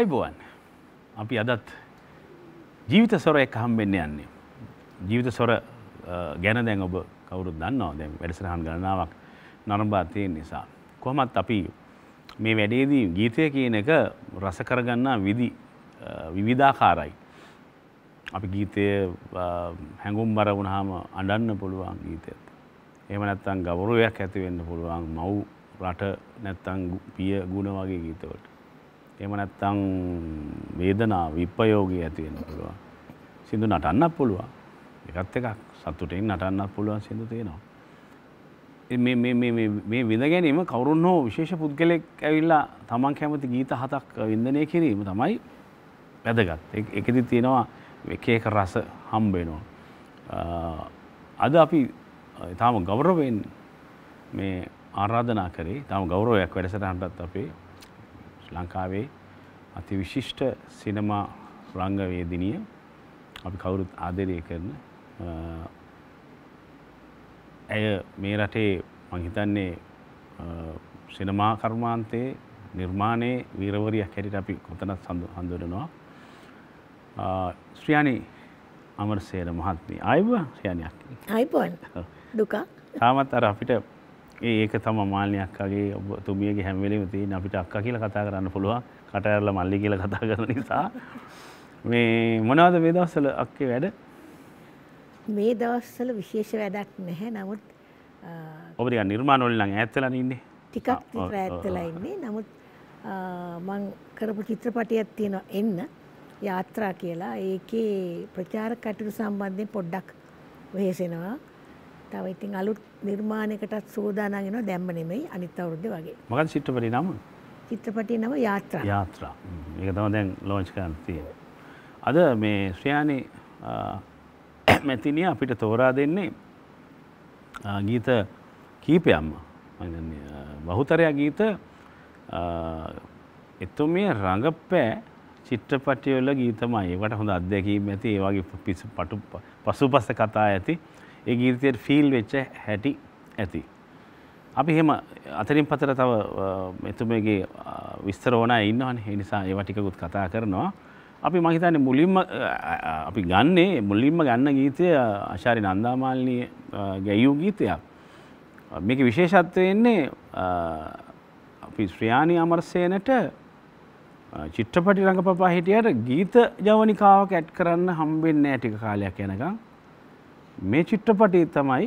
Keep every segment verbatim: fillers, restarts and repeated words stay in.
ආයුබෝවන් අපි අදත් ජීවිත ස්වර එක හම්බෙන්න යන්නේ ජීවිත ස්වර ගැන දැන් ඔබ කවුරුත් දන්නවා දැන් වැඩසටහන් ගණනාවක් නරඹා තියෙන නිසා කොහොමත් අපි මේ වැඩේදී ගීතය කියන එක රස කරගන්නා විදි විවිධාකාරයි අපි ගීතය හැඟුම්බර වුණාම අඬන්න පුළුවන් ගීතයක් එහෙම නැත්නම් ගෞරවයක් ඇති වෙන්න පුළුවන් මව් රට නැත්නම් පිය ගුණ වගේ ගීතවලට එහෙම නැත්නම් වේදනාව විපයෝගී ඇති වෙන්න පුළුවන් සින්දු නටන්නත් පුළුවන් ඒකත් එකක් සතුටින් නටන්නත් පුළුවන් සින්දු තියෙනවා මේ මේ මේ මේ මේ විඳ ගැනීම කවුරුන් හෝ විශේෂ පුද්ගලෙක් ඇවිල්ලා තමන් කැමති ගීත හතක් වින්දනය කිරීම තමයි වැදගත් ඒකෙදි තියෙනවා එක එක රස හම්බ වෙනවා අද අපි තාම ගෞරවයෙන් මේ ආරාධනා කරේ තාම ගෞරවයක් වැඩසටහනටත් අපේ ලංකාවේ අති විශිෂ්ට සිනමා රංගවේදිනිය අපි කවුරුත් ආදරය කරන අය මේ රටේ මම හිතන්නේ සිනමා කර්මාන්තයේ නිර්මාණයේ වීරවරියක් හැටියට අපි කොතනත් හඳුනනවා ශ්‍රියානි අමරසේන මහත්මිය ආයිබ ශ්‍රියානියක් ආයිබෝන් දුකා තාමත් අර අපිට ඒක තමයි මාළනී අක්කාගේ ඔබතුමියගේ හැම වෙලෙම තියෙන අපිට අක්කා කියලා කතා කරන්න පුළුවන් කට ඇරලා මල්ලි කියලා කතා කරන නිසා මේ මොනවද මේ දවස්වල අක්කේ වැඩ මේ දවස්වල විශේෂ වැඩක් නැහැ නමුත් ඔබ ටිකක් නිර්මාණ වලින් නම් ඈත් වෙලා ඉන්නේ ටිකක් ඈත් වෙලා ඉන්නේ නමුත් මම කරපු චිත්‍රපටයක් තියෙනවා එන්න යාත්‍රා කියලා ඒකේ ප්‍රචාර කටයුතු සම්බන්ධයෙන් පොඩ්ඩක් වෙහෙසෙනවා තව ඉතින් අලුත් නිර්මාණයකටත් සෝදානම් වෙනවා දැම්ම නෙමෙයි අනිත් අවුරුද්දේ වගේ. මොකද චිත්‍රපටයේ නම? චිත්‍රපටයේ නම යාත්‍රා. යාත්‍රා. මේක තමයි දැන් ලොන්ච් කරන්න තියෙන්නේ. අද මේ ශ්‍රියානි මෙතිනිය අපිට තෝරා දෙන්නේ ගීත කීපයක්ම. මම කියන්නේ බහුතරය ගීත එතුමිය රංගපෑ චිත්‍රපටවල ගීතමයි. ඒකට හොඳ අත්දැකීම් ඇති. ඒ වගේ පිස්සු පටු පසුපස කතා ඇති. ඒ ගීතයේ ෆීල් වෙච්ච හැටි ඇති. අපි එහෙම අතරින් පතර තව මෙතුමගේ විස්තර ඕනෑ ඉන්නවනේ. ඒ නිසා ඒවා ටිකකුත් කතා කරනවා. අපි මම හිතන්නේ මුලින්ම අපි ගන්නේ මුලින්ම ගන්න ගීතය ආචාර්ය නන්දාමාලිනී ගැයූ ගීතයක්. මේකේ විශේෂත්වය ඉන්නේ අපි ශ්‍රියානි අමරසේනට චිත්‍රපටි රංගපපා හිටියට ගීත ජවනිකාවක් ඇඩ් කරන්න හම්බෙන්නේ නැහැ ටික කාලයක් යනකම්. මේ චිත්‍රපටයේ තමයි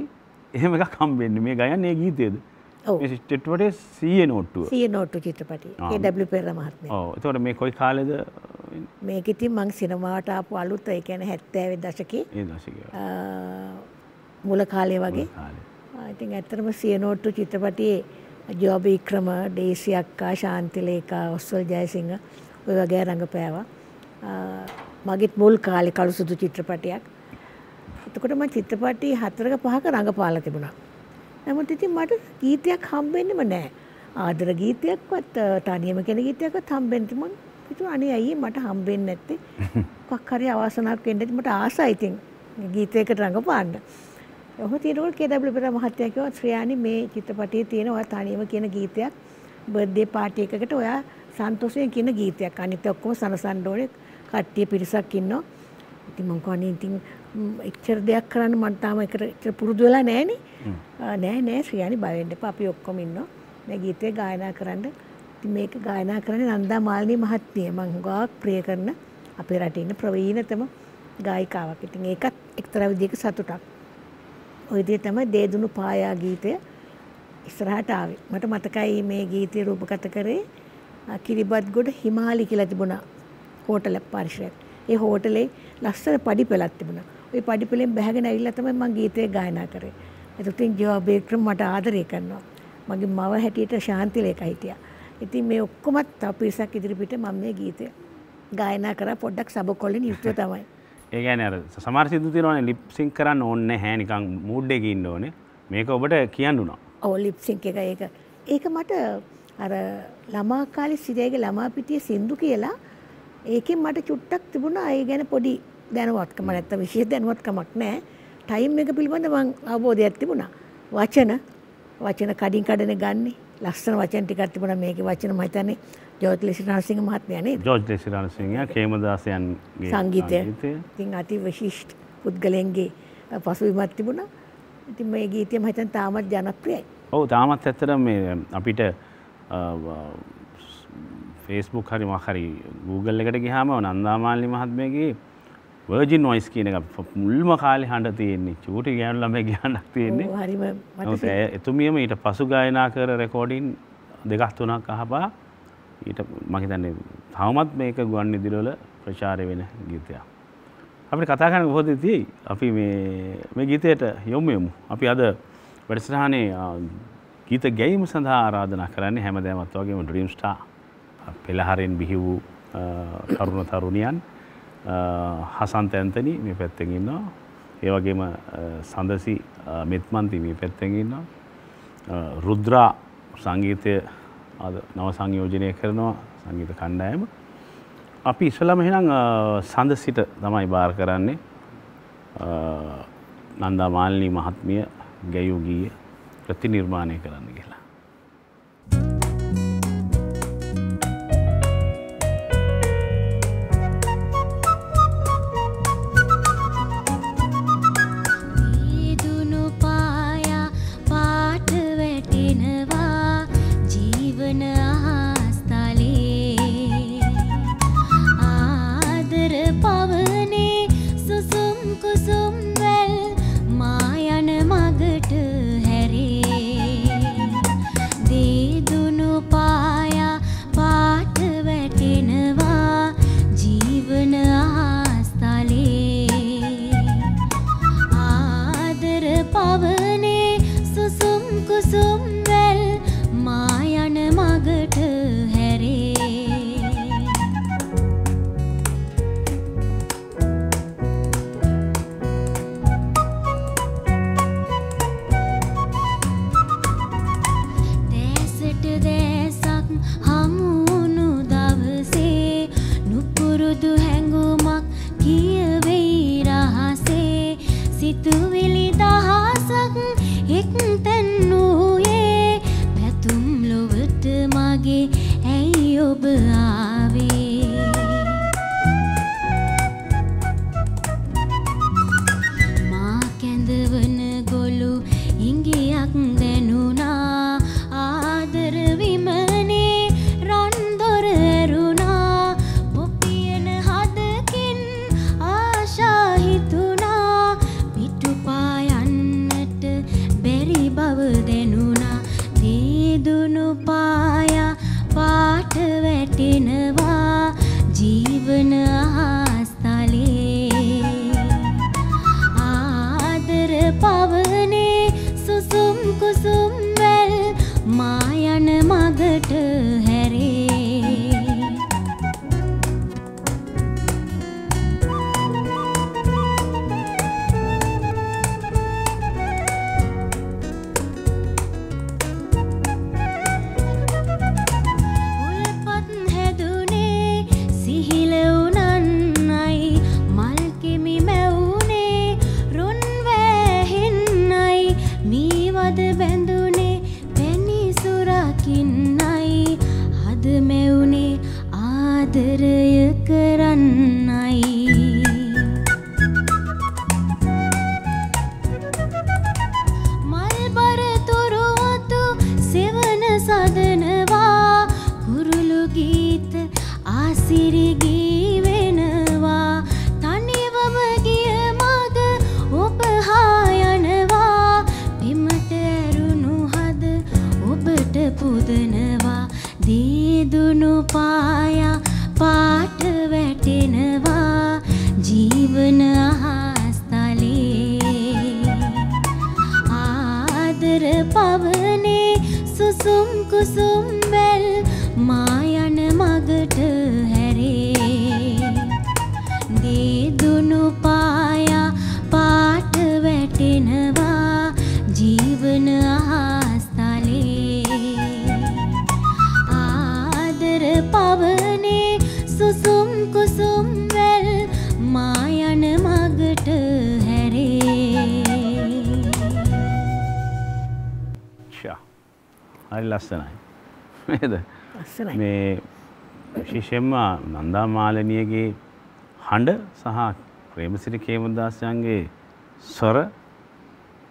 එහෙම එකක් හම්බෙන්නේ මේ ගයන්නේ ගීතයේද මේ චිත්‍රපටයේ සීයේ නෝට්ටුව සීයේ නෝට්ටුව චිත්‍රපටය ඒ ඩබ්ලිව් පෙරර මහත්මයා ඔව් එතකොට මේ කොයි කාලෙද මේක ඉතින් මං සිනමාවට ආපු අලුත ඒ කියන්නේ හැත්තෑවේ දශකයේ ඒ දශකයේ මුල කාලේ වගේ ඉතින් ඇත්තටම සීයේ නෝට්ටුව චිත්‍රපටයේ ජෝබ් වික්‍රම ඩේසි අක්කා ශාන්තිලේකා ඔස්වල් ජයසිංහ ඔය වගේ රංගපෑවා මගේත් මුල් කාලේ කළු සුදු චිත්‍රපටයක් එතකොට මම චිත්‍රපටි හතරක පහක රංගපාලා තිබුණා. නමුත් ඉතින් මට ගීතයක් හම්බෙන්නෙම නැහැ. ආදර ගීතයක්වත් තනියම කෙන ගීතයක්වත් හම්බෙන්නේ මං හිතුවා අනේ අයියේ මට හම්බෙන්නේ නැත්තේ. මොකක් හරි අවාසනාවක් වෙන්න ඇති මට ආසයි ඉතින් ගීතයකට රංගපාන්න. ඔහොම තියෙනකොට කේ ඩබ්ලිව් පෙරේරා මහත්තයා කිව්වා ශ්‍රියානි මේ චිත්‍රපටියේ තියෙන ඔය තනියම කියන ගීතයක් බර්ත්ඩේ පාටි එකකට ඔයා සන්තෝෂයෙන් කියන ගීතයක්. අනිත් ඔක්කොම සනසන්න ඕනේ කට්ටිය පිරිසක් ඉන්නවා. ඉතින් මං කෝණේ ඉතින් එච්චර දෙයක් කරන්න මම තාම එකට පුරුදු වෙලා නැහනේ. නෑ නෑ ශ්‍රියානි බය වෙන්න එපා. අපි ඔක්කොම ඉන්නවා. මේ ගීතේ ගායනා කරන්න. ඉතින් මේක ගායනා කරන්නේ නන්දා මාලිනී මහත්මිය. මම හුඟක් ප්‍රිය කරන අපේ රටේ ඉන්න ප්‍රවීණතම ගායිකාවක්. ඉතින් ඒකත් එක්තරා විදිහක සතුටක්. ওই විදිහ තමයි දේදුණු පායා ගීතය ඉස්සරහට ආවේ. මට මතකයි මේ ගීතය රූපගත කරේ කිරිබත්ගොඩ හිමාලි කියලා තිබුණා හෝටල පරිශ්‍රයක්. ඒ හෝටලේ ලස්සන පඩිපෙළක් තිබුණා. ඒ පඩිපෙළෙන් බැහැගෙන ඇවිල්ලා තමයි මම ගීතේ ගායනා කරේ. ඒත් ඉතින් ජෝබ් වික්‍රම මට ආදරය කරනවා. මගේ මව හැටියට ශාන්තිලේකා හිටියා. ඉතින් මේ ඔක්කොමත් අපිසක් ඉදිරිපිට මම මේ ගීතය ගායනා කරා පොඩ්ඩක් සබකොල්ලෙන් යුක්තව තමයි. ඒ කියන්නේ අර සමහර සිද්දු තියෙනවානේ ලිප් සින්ක් කරන්න ඕනේ නැහැ නිකන් මූඩ් එකේ ඉන්න ඕනේ. මේක ඔබට කියන්න උනා. ඔව් ලිප් සින්ක් එක ඒක. ඒක මට අර ළමා කාලේ සිරියගේ ළමා පිටියේ සින්දු කියලා ඒකෙන් මට චුට්ටක් තිබුණා ඒ ගැන පොඩි දැනුවත්කම නැත්තම් විශේෂ දැනුවත්කමක් නැහැ. ටයිම් එක පිළිබඳව මම අවබෝධයක් තිබුණා. වචන වචන කඩින් කඩනේ ගන්නෙ. ලස්සන වචන ටිකක් තිබුණා මේකේ වචන මම හිතන්නේ ජෝතිලසිරාණසිංහ මහත්මයා නේද? ජෝතිලසිරාණසිංහයා කේමදාසයන්ගේ සංගීතය. ඉතින් අති විශිෂ්ට පුද්ගලයන්ගේ පසුබිමක් තිබුණා. ඉතින් මේ ගීතය මම හිතන තාමත් ජනප්‍රියයි. ඔව් තාමත් ඇත්තටම මේ අපිට Facebook හරි මාකරි Google එකට ගියාම නන්දාමාලනී මහත්මයාගේ Virgin Voice කියන එක මුල්ම කාලේ හඬ තියෙන්නේ. චූටි ගෑනු ළමයි ගානක් තියෙන්නේ. ඔව් හරිම මතකයි. ඒ එතුමියම ඊට පසු ගායනා කර රෙකෝඩින් දෙකක් තුනක් අහපා ඊට මම හිතන්නේ තවමත් මේක ගුවන් විදුලිවල ප්‍රචාරය වෙන ගීතයක්. අපිට කතා කරන්න කොහොමදදී අපි මේ මේ ගීතයට යොමු වෙමු. අපි අද වැඩසටහනේ ගීත ගැයීම සඳහා ආරාධනා කරන්නේ හැමදාමත් වගේම ඩ්‍රීම් ස්ටාර් පෙළහරෙන් බිහි වූ තරුණ තරුණියන් හසන්ත ඇන්තනි මේ පැත්තෙන් ඉන්නවා. ඒ වගේම සඳසි මෙත්මන්ති මේ පැත්තෙන් ඉන්නවා. රුද්‍රා සංගීතය අද නව සංයෝජනය කරනවා සංගීත කණ්ඩායම. අපි ඉස්සෙල්ලාම එහෙනම් සඳසිට තමයි බාර කරන්නේ නන්දා මාලිනී මහත්මිය ගැයූ ගීය ප්‍රතිනිර්මාණය කරන්න කියලා. विशेषයෙන්ම නන්දා මාලිනියගේ හඬ සහ ප්‍රේමසිරි කේමදාසයන්ගේ ස්වර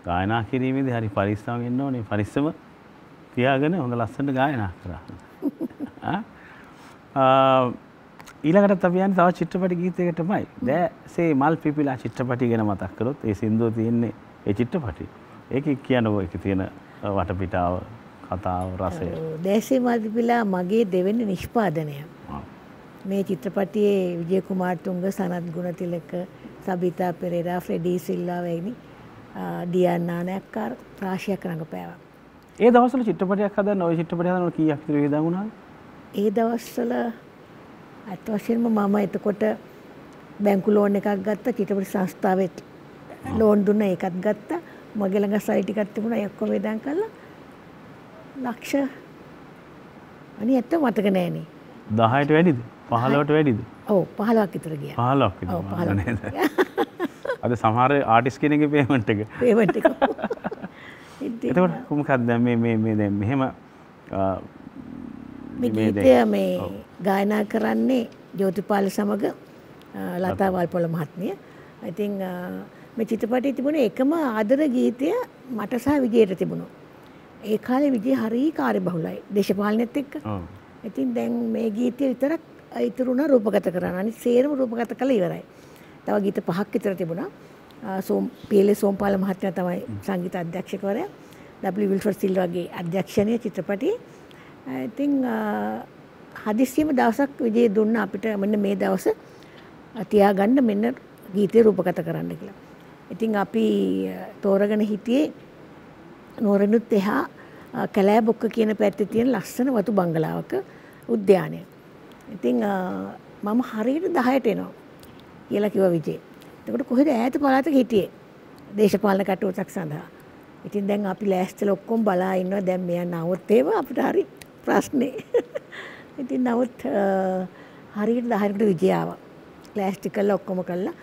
ගායනා කිරීමේදී හරි පරිස්සම් වෙන්න ඕනේ. පරිස්සම තියාගෙන හොඳ ලස්සනට ගායනා කරා. ආ ඊළඟට අපි යන්නේ තව චිත්‍රපටි ගීතයකටමයි. දැසේ මල් පිපිලා චිත්‍රපටි ගැන මතක් කරොත් ඒ සින්දුව තියෙන්නේ ඒ චිත්‍රපටි. ඒකේ කියන ඔය එකේ තියෙන වටපිටාව කතාව රසය. දැසේ මල් පිපිලා මගේ දෙවෙනි නිෂ්පාදනය. මේ චිත්‍රපටියේ විජය කුමාර් තුංග, සනත් ගුණතිලක, සබිතා පෙරේරා, ෆ්‍රෙඩි සිල්වා වගේ දියන් නානක්කාර රාශියක් රඟපෑවා. ඒ දවස්වල චිත්‍රපටයක් හදන්න ඔය චිත්‍රපටය හදන්න කීයක් විතර වේදන් වුණාද? ඒ දවස්වල අත් වශයෙන්ම මම එතකොට බැංකු ලෝන් එකක් ගත්තා. චිත්‍රපට සංස්ථාවෙත් ලෝන් දුන්නා, ඒකත් ගත්තා. මගේ ළඟ සල්ලි ටිකක් තිබුණා, ඒ ඔක්කොම වේදන් කළා. ලක්ෂ අනේ ඇත්ත මතක නැහැ නේ. දහයට වැඩිද? පහළොවට වැඩිද? ඔව් පහළොවක් විතර ගියා. පහළොවක් විතර. ඔව් පහළොව. අද සමහර ආටිස්ට් කෙනෙක්ගේ පේමන්ට් එක පේමන්ට් එක එතකොට කොහොමද දැන් මේ මේ මේ දැන් මෙහෙම මේ මේ ගායනා කරන්නේ ජෝතිපාල සමග ලතා වල්පොළ මහත්මිය. ඉතින් මේ චිත්‍රපටයේ තිබුණ එකම ආදර ගීතය මට සහ විජේට තිබුණා. ඒ කාලේ විජේ හරි කාර්යබහුලයි දේශපාලනයත් එක්ක. ඉතින් දැන් මේ ගීතය විතරක් අයිතුරුණා රූපගත කරන්න. අනිත් සේරම රූපගත කළා ඉවරයි. තව ගීත පහක් විතර තිබුණා. සෝම් පීලේ සෝම්පාල මහත්මයා තමයි සංගීත අධ්‍යක්ෂකවරයා. ඩබ්ලිව් විල්ෆර් සිල්වාගේ අධ්‍යක්ෂණයේ චිත්‍රපටයේ. ඉතින් හදිස්සියම දවසක් විජේ දුන්න අපිට මෙන්න මේ දවස තියාගන්න මෙන්න ගීතේ රූපගත කරන්න කියලා. ඉතින් අපි තෝරගෙන හිටියේ නෝරණුත් එහා කැලෑබොක්ක කියන පැත්තේ තියෙන ලස්සන වතු බංගලාවක උද්‍යානය. ඉතින් මම හරියට දහයට එනවා කියලා කිව්වා විජේ. එතකොට කොහෙද ඈත පළාතක හිටියේ දේශපාලන කටයුත්තක් සඳහා. ඉතින් දැන් අපි ලෑස්තිලා ඔක්කොම බලා ඉන්නවා දැන් මෙයා නවොත් ඒව අපිට හරි ප්‍රශ්නේ. ඉතින් නවොත් හරියට දහයකට විජේ ආවා. ලෑස්ති කළා ඔක්කොම කළා.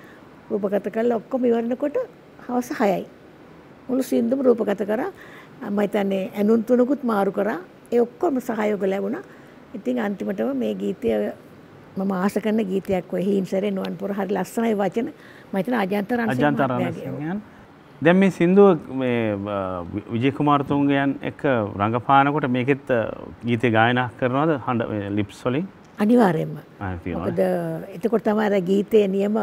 රූපගත කළා ඔක්කොම ඉවරනකොට හවස හයයි. මුළු සින්දුම රූපගත කරා. මම හිතන්නේ ඇනුන් තුනකුත් මාරු කරා. ඒ ඔක්කොම සහයෝග ලැබුණා. ඉතින් අන්තිමටම මේ ගීතය මම ආස කරන ගීතයක් වෙයි. ඉන්සරේ නුවන්පුර හරි ලස්සනයි වචන. මම හිතන අජන්තරන් සිංහයන්. දැන් මේ සින්දුව මේ විජේ කුමාර් තුංගයන් එක රංගපානකොට මේකෙත් ගීතේ ගායනා කරනවද හඬ ලිප්ස් වලින්? අනිවාර්යයෙන්ම. මොකද එතකොට තමයි අර ගීතේ නියම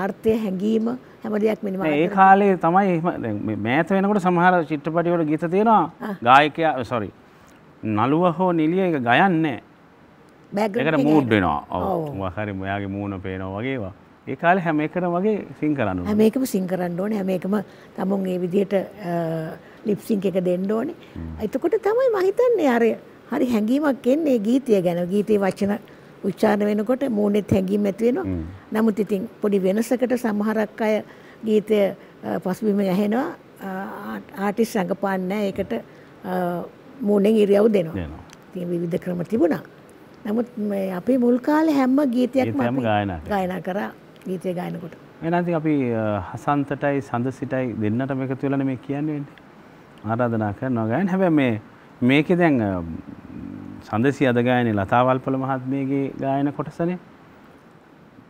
ආර්ථය හැඟීම හැම දෙයක් මෙන්න මේ ඒ කාලේ තමයි මේ මෑත වෙනකොට සමහර චිත්‍රපටි වල ගීත තියෙනවා ගායකයා sorry නළුවා හෝ නිළිය එක ගයන්නේ ඒකට මූඩ් වෙනවා. ඔව් මොකක්hari මොයාගේ මූණ පේනවා වගේ ඒවා. ඒ කාලේ හැම එකම වගේ සින් කරන්න ඕනේ. හැම එකම සින් කරන්න ඕනේ. හැම එකම තමන් මේ විදිහට ලිප් සින්ක් එක දෙන්න ඕනේ. එතකොට තමයි මම හිතන්නේ අර හරි හැඟීමක් එන්නේ ගීතය ගැන. ගීතේ වචන උච්චාරණ වෙනකොට මූණෙත් හැඟීම් ඇති වෙනවා. නමුත් ඉතින් පොඩි වෙනසකට සමහරක් අය ගීතය පසුබිම ඇහෙනවා. ආටිස්ට් රඟපාන්නේ නැහැ. ඒකට මූණෙන් ඉරියව් දෙනවා. ඉතින් විවිධ ක්‍රම තිබුණා. නමුත් මේ අපේ මුල් කාලේ හැම ගීතයක්ම අපි ගායනා කරා. ගීතය ගායනකොට එහෙනම් ඉතින් අපි හසන්තටයි සඳසිටයි දෙන්නටම එකතු වෙලා නේ මේ කියන්නේ වෙන්නේ. ආරාධනා කරනවා ගායන. හැබැයි මේ මේකේ දැන් සඳසිය අද ගායනේ ලතා වල්පොළ මහත්මියගේ ගායන කොටසනේ.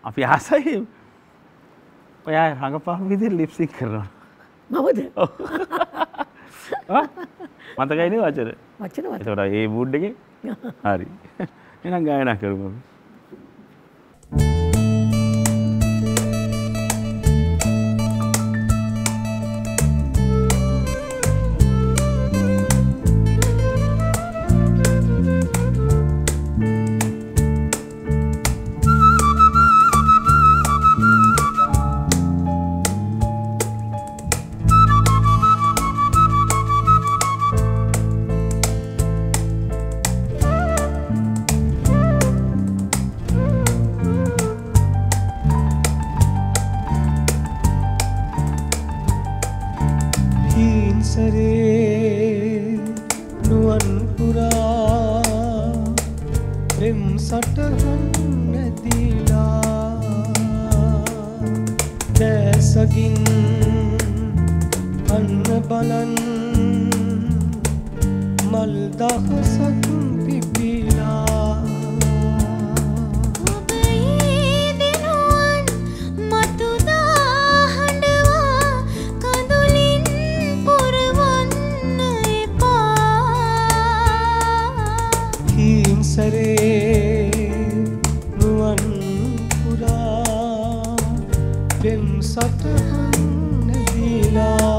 අපි ආසයි ඔයා රංගපාන විදිහට ලිප් සින්ක් කරනවා. මමද? මතකයි නේ වචන. වචන වචන. ඒතකොට ඒ මූඩ් එකේ හරි. එහෙනම් ගායනා කරමු. मलदा सक पिपीला පින් සතහන් දීලා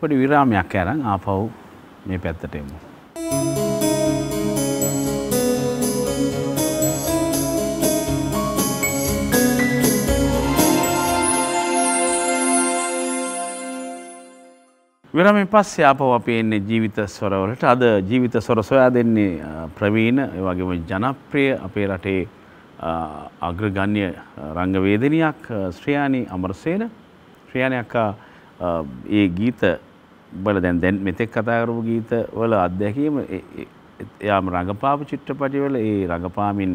පොඩි විරාමයක් අරන් ආපහු මේ පැත්තට එමු. විරාමයෙන් පස්සේ ආපහු අපි එන්නේ ජීවිත ස්වර වලට. අද ජීවිත ස්වර සොයා දෙන්නේ ප්‍රවීණ ඒ වගේම ජනප්‍රිය අපේ රටේ අග්‍රගණ්‍ය රංගවේදිනියක් ශ්‍රියානි අමරසේන. ශ්‍රියානි අක්කා ඒ ගීත බල දැන් දැන් මෙතෙක් කතා කරපු ගීත වල අත්දැකීම එයාම රඟපාපු චිත්‍රපටිවල ඒ රඟපාමින්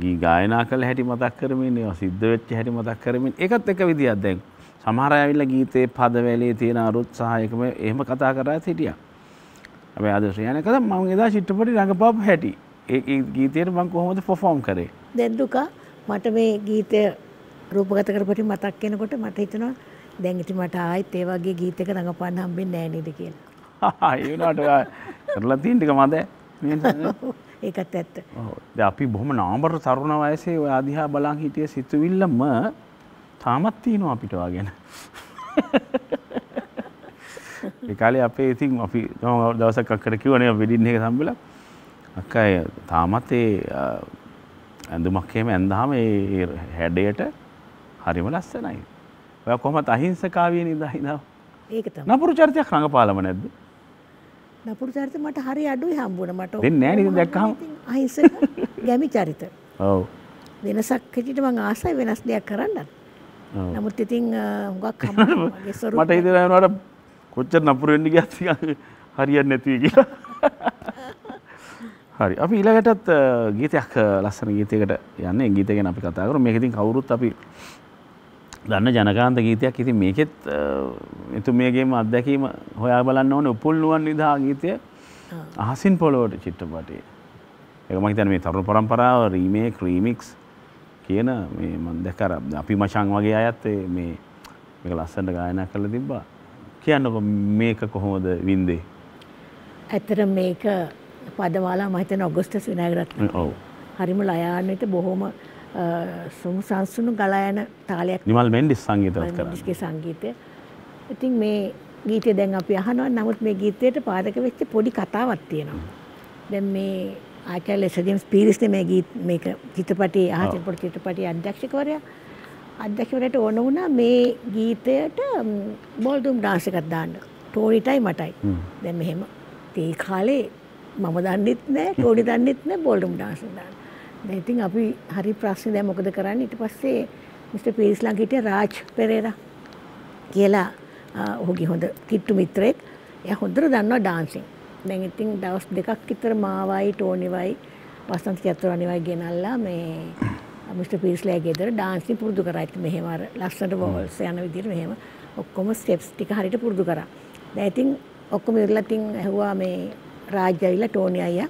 ගී ගායනා කළ හැටි මතක් කරමින් ඒවා සිද්ධ වෙච්ච හැටි මතක් කරමින් ඒකත් එක විදියක් දැන් සමහර අය ඇවිල්ලා ගීතේ පදවැලේ තියෙන අරුත් සහ එකම එහෙම කතා කරලා හිටියා. අපි ආදර්ශ යන කතා මම එදා චිත්‍රපටි රඟපාපු හැටි ඒ ගීතේට මම කොහොමද perform කරේ? දැන් දුකා මට මේ ගීතය රූපගත කරපටි මතක් වෙනකොට මට හිතෙනවා දැන් ඉතින් මට ආයෙත් ඒ වගේ ගීතයක රඟපාන්න හම්බෙන්නේ නැහැ නේද කියලා. ආ ඒ වුණාට කරලා තියෙන ටික මම දැන් ඒකත් ඇත්ත. ඔව්. දැන් අපි බොහොම නාඹර තරුණ වයසේ ඔය ආදිහා බලන් හිටිය සිතුවිල්ලම තාමත් තියෙනවා අපිට වගේන. ඒ කාලේ අපේ ඉතින් අපි දවසක් අක්කට කිව්වනේ වෙඩින් එක සම්බෙලා අක්කා තාමත් ඒ ඇඳුමක් එහෙම ඇඳාම ඒ හැඩයට හරිම ලස්සනයි. ඔය කොහොමද අහිංසකාවිය නේද හිනා? ඒක තමයි. නපුරු චරිතයක් රඟපාලම නැද්ද? නපුරු චරිත මට හරි අඩුයි හම්බුණා මට. දෙන්නේ නැහැ නේද දැක්කහම? අහිංසක ගැමි චරිත. ඔව්. වෙනසක් හිටිට මං ආසයි වෙනස් දෙයක් කරන්නත්. ඔව්. නමුත් ඉතින් හුඟක් හම්බුණා මගේ ස්වරූපය. මට හිතෙනවා නේද කොච්චර නපුරු වෙන්න ගියත් හරියන්නේ නැති වෙයි කියලා. හරි. අපි ඊළඟටත් ගීතයක් ලස්සන ගීතයකට යන්නේ. ඒ ගීතය ගැන අපි කතා කරමු. මේක ඉතින් කවුරුත් අපි දන්න ජනකාන්ත ගීතයක්. ඉතින් මේකෙත් එතුමියගේම අත්දැකීම හොයා බලන්න ඕනේ. උපුල් නුවන් විදහා ගීතය අහසින් පොළොවට චිත්‍රපටයේ. ඒක මම හිතන්නේ මේ තරුණ පරම්පරාව රීමේක් රීමික්ස් කියන මේ මම දැක්ක අර අපි මචං වගේ අයත් මේ මේක ලස්සනට ගායනා කරලා තිබ්බා. කියන්නකො මේක කොහොමද වින්දේ? ඇත්තට මේක පදමාලා මම හිතන ඔගස්ටස් විනායකරත්න. ඔව්. හරිම ලයාන්විත බොහොම සුමු සංසුණු ගලා යන තාලයක්. නිමල් මෙන්ඩිස් සංගීතවත් කරා. මේකේ සංගීතය. ඉතින් මේ ගීතය දැන් අපි අහනවා. නමුත් මේ ගීතයට පාදක වෙච්ච පොඩි කතාවක් තියෙනවා. දැන් මේ ආචාර්ය සජිම්ස් පීරිස්නේ මේ ගීත මේක චිත්‍රපටයේ ආචාර්ය පොඩි චිත්‍රපටයේ අධ්‍යක්ෂකවරයා අධ්‍යක්ෂකවරයාට ඕන වුණා මේ ගීතයට බෝල්ඩුම් ඩාන්ස් එකක් දාන්න. ටෝනිටයි මටයි. දැන් මෙහෙම තේ කාලේ මම දන්නෙත් නෑ ටෝනි දන්නෙත් නෑ බෝල්ඩුම් ඩාන්ස් එක දාන්න. දැන් ඉතින් අපි හරි ප්‍රශ්නේ දැන් මොකද කරන්නේ? ඊට පස්සේ මිස්ටර් පීරිස් ළඟ හිටිය රාජ් පෙරේරා කියලා ඔහුගේ හොඳ කිට්ටු මිත්‍රයෙක්. එයා හොඳට දන්නවා ඩාන්සින්. දැන් ඉතින් දවස් දෙකක් විතර මාවයි ටෝනිවයි වසන්ත චතුරාණිවයි ගෙනල්ලා මේ මිස්ටර් පීරිස්ලා ගෙදර ඩාන්සින් පුරුදු කරා. ඉතින් මෙහෙම අර ලස්සනට වෝල්ස් යන විදිහට මෙහෙම ඔක්කොම ස්ටෙප්ස් ටික හරියට පුරුදු කරා. දැන් ඉතින් ඔක්කොම ඉවරලා තින් ඇහුවා මේ රාජ් අයිලා ටෝනි අයියා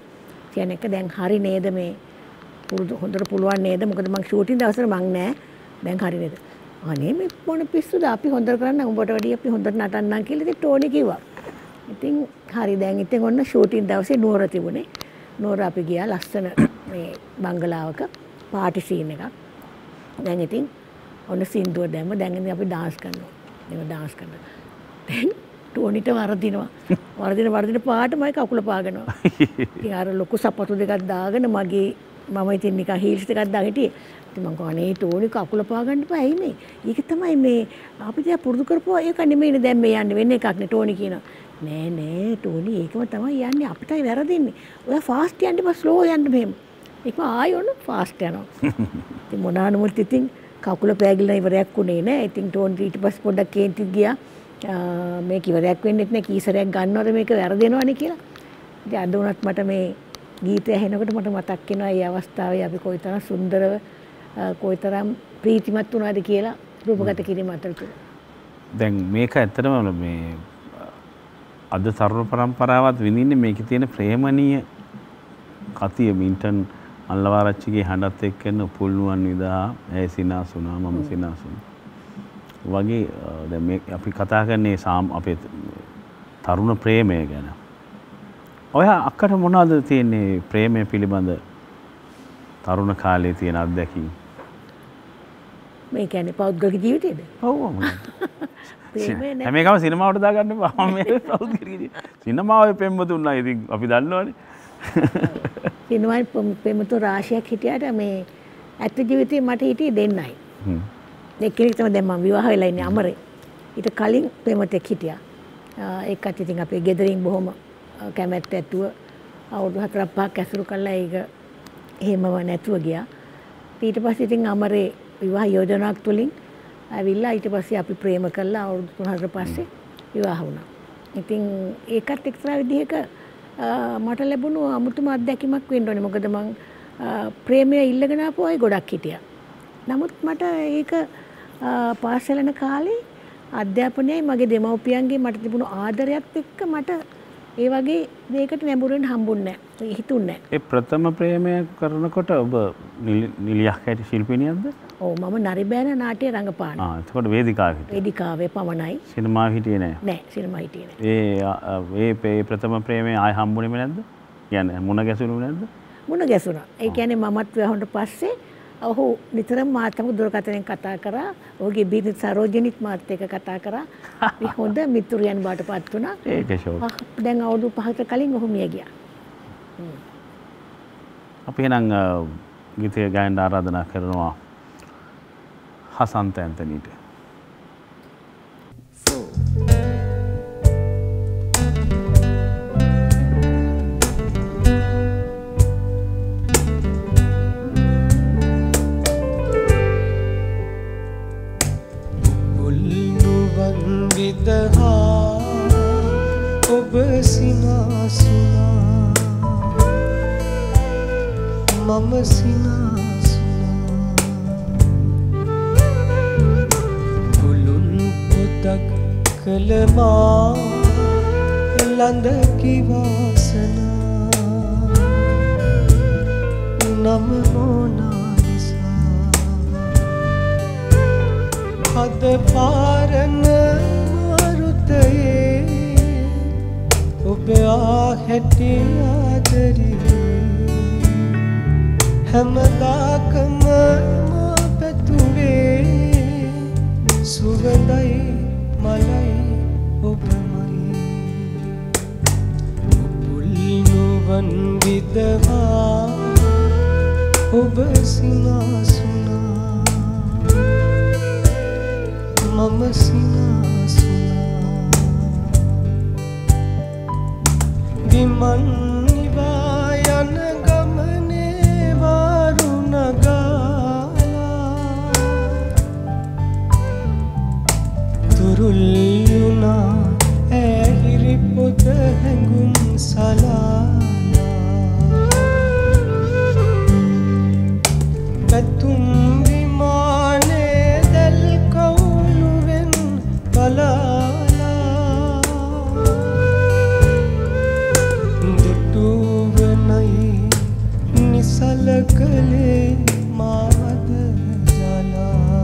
කියන එක දැන් හරි නේද මේ පුරුදු හොඳට පුළුවන් නේද? මොකද මං ෂූටින් දවසට මං නෑ. දැන් හරි නේද? අනේ මේ මොන පිස්සුද අපි හොඳට කරන්න උඹට වැඩිය අපි හොඳට නටන්නම් කියලා ඉතින් ටෝනි කිව්වා. ඉතින් හරි දැන් ඉතින් ඔන්න ෂූටින් දවසේ නුවර තිබුණේ. නුවර අපි ගියා ලස්සන මේ බංගලාවක පාටි සීන් එකක්. දැන් ඉතින් ඔන්න සින්දුව දැම්ම. දැන් ඉතින් අපි ඩාන්ස් කරනවා. මේක ඩාන්ස් කරනවා. දැන් ටෝනිට වරදිනවා. වරදින වරදින පාටමයි කකුල පාගනවා. ඉතින් අර ලොකු සපතු දෙකක් දාගෙන මගේ මම ඉතින් නිකන් හීල්ස් එකක් දාගෙන හිටියේ. ඉතින් මම කවනේ ටෝනි කකුල පාගන්න එපා ඇයි මේ? ඒක තමයි මේ අපි දැන් පුරුදු කරපුවා ඒක නෙමෙයිනේ දැන් මේ යන්නේ වෙන එකක් නේ ටෝනි කියනවා. නෑ නෑ ටෝනි ඒකම තමයි යන්නේ අපිටයි වැරදින්නේ. ඔයා ෆාස්ට් යන්න බෑ ස්ලෝ යන්න මෙහෙම. ඒක ආයෙ ඔන්න ෆාස්ට් යනවා. ඉතින් මොනවා නමුත් ඉතින් කකුල පෑගිලා ඉවරයක් උනේ නෑ. ඉතින් ටෝන්ටි ඊට පස්සේ පොඩ්ඩක් කේන්ති ගියා. මේක ඉවරයක් වෙන්නෙත් නෑ කීසරයක් ගන්නවද මේක වැරදෙනවනේ කියලා. ඉතින් අද උනත් මට මේ ගීතය ඇහෙනකොට මට මතක් වෙනවා මේ අවස්ථාවේ අපි කොයිතරම් සුන්දරව කොයිතරම් ප්‍රීතිමත් වුණාද කියලා රූපගත කිරීම අතරතුර. දැන් මේක ඇත්තටම මේ අද තරුණ පරම්පරාවත් විඳින්නේ මේකේ තියෙන ප්‍රේමණීය කතිය මින්ටන් අල්ලවාරච්චිගේ හඬත් එක්ක එන පුල්නුවන් විදහා ඇය සිනාසුනා මම සිනාසුනා වගේ දැන් මේ අපි කතා කරන්නේ සාම් අපේ තරුණ ප්‍රේමය ගැන. ඔය අක්කට මොනවද තියෙන්නේ ප්‍රේමය පිළිබඳ තරුණ කාලේ තියෙන අත්දැකීම්? මේ කියන්නේ පෞද්ගලික ජීවිතේද? ඔව් ඔව්. හැම එකම සිනමාවට දාගන්න එපා. මේ පෞද්ගලික ජීවිතේ. සිනමාවේ පෙම්වතුන්ලා ඉතින් අපි දන්නවනේ. සිනමාවේ පෙම්වතු රාශියක් හිටියට මේ ඇත්ත ජීවිතේ මට හිටියේ දෙන්නයි. දෙකෙනෙක් තමයි දැන් මම විවාහ වෙලා ඉන්නේ අමරේ. ඊට කලින් පෙම්වතෙක් හිටියා. ඒකත් ඉතින් අපේ ගෙදරින් බොහොම කැමැත්ත ඇතුව අවුරුදු හතරක් පහක් ඇසුරු කළා. ඒක එහෙමව නැතුව ගියා. ඊට පස්සේ ඉතින් අමරේ විවාහ යෝජනාවක් තුලින් ඇවිල්ලා ඊට පස්සේ අපි ප්‍රේම කළා. අවුරුදු තුනකට පස්සේ විවාහ වුණා. ඉතින් ඒකත් එක්තරා විදිහක මට ලැබුණු අමුතුම අත්දැකීමක් වෙන්න ඕනේ. මොකද මං ප්‍රේමය ඉල්ලගෙන ආපු අය ගොඩක් හිටියා. නමුත් මට ඒක පාසල් යන කාලේ අධ්‍යාපනයයි මගේ දෙමව්පියන්ගේ මට තිබුණු ආදරයත් එක්ක මට ඒ වගේ දෙයකට නැඹුරුවෙන් හම්බුන්නේ නැහැ. ඒක හිතුන්නේ නැහැ. ඒ ප්‍රථම ප්‍රේමය කරනකොට ඔබ නිලියක් ඇටි ශිල්පිනියක්ද? ඔව් මම නරිබෑන නාට්‍ය රඟපානවා. ආ එතකොට වේදිකාවේ හිටියේ. වේදිකාවේ පමණයි. සිනමාවේ හිටියේ නෑ. නෑ සිනමාවේ හිටියේ නෑ. ඒ ඒ ප්‍රථම ප්‍රේමය ආය හම්බුනේම නැද්ද? කියන්නේ මුණ ගැසුණුනේ නැද්ද? මුණ ගැසුණා. ඒ කියන්නේ මමත් විවාහුණට පස්සේ ඔහු නිතරම මාත් එක්ක දුරකථනයෙන් කතා කරා. ඔහුගේ බිරිඳ සරෝජිනිත් මාත් එක්ක කතා කරා. අපි හොඳ මිතුරියන් බවට පත් වුණා. ඒක ෂෝක්. දැන් අවුරුදු පහකට කලින් ඔහු මිය ගියා. අපි එහෙනම් ගීතය ගායන්න ආරාධනා කරනවා. हसंत एंथनी बुल्लू वंदित हा उबसी मम सीना तक कलमा लंद की वासना नम मोना हद पारन मारुतये उब्या हटी आदरी हमदा कमा पतुवे सुगंधाई मलाई उपमरी पुल्नु वन विदवा उब सिना सुना मम सिना सुना विमन निवायन गमने वारुण गाला तुरुल्युना ऐहिरि पुत हंगुम सला तुम विमाने दल कौलुवेन बलाला दुटूव नहीं निसल कले माद जला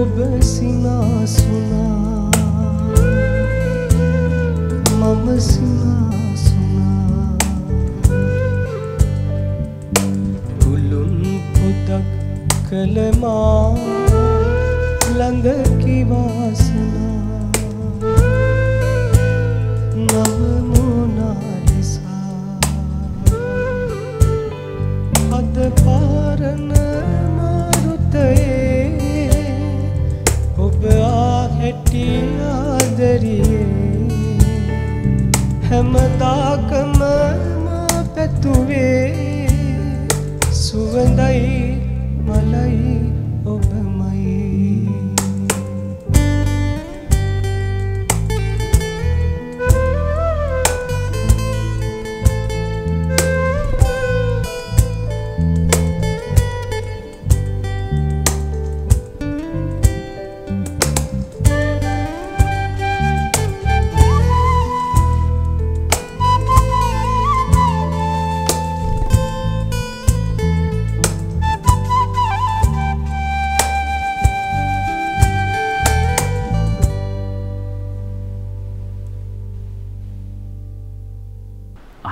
उब सिना सुना मम सिना सुना गुलुन पुदक कलमा लंद की वासना नम मोना लिसा हद पारन मारुतये दरिए हमदा कमा पे तुवे सुगंधाई मलाई उभमई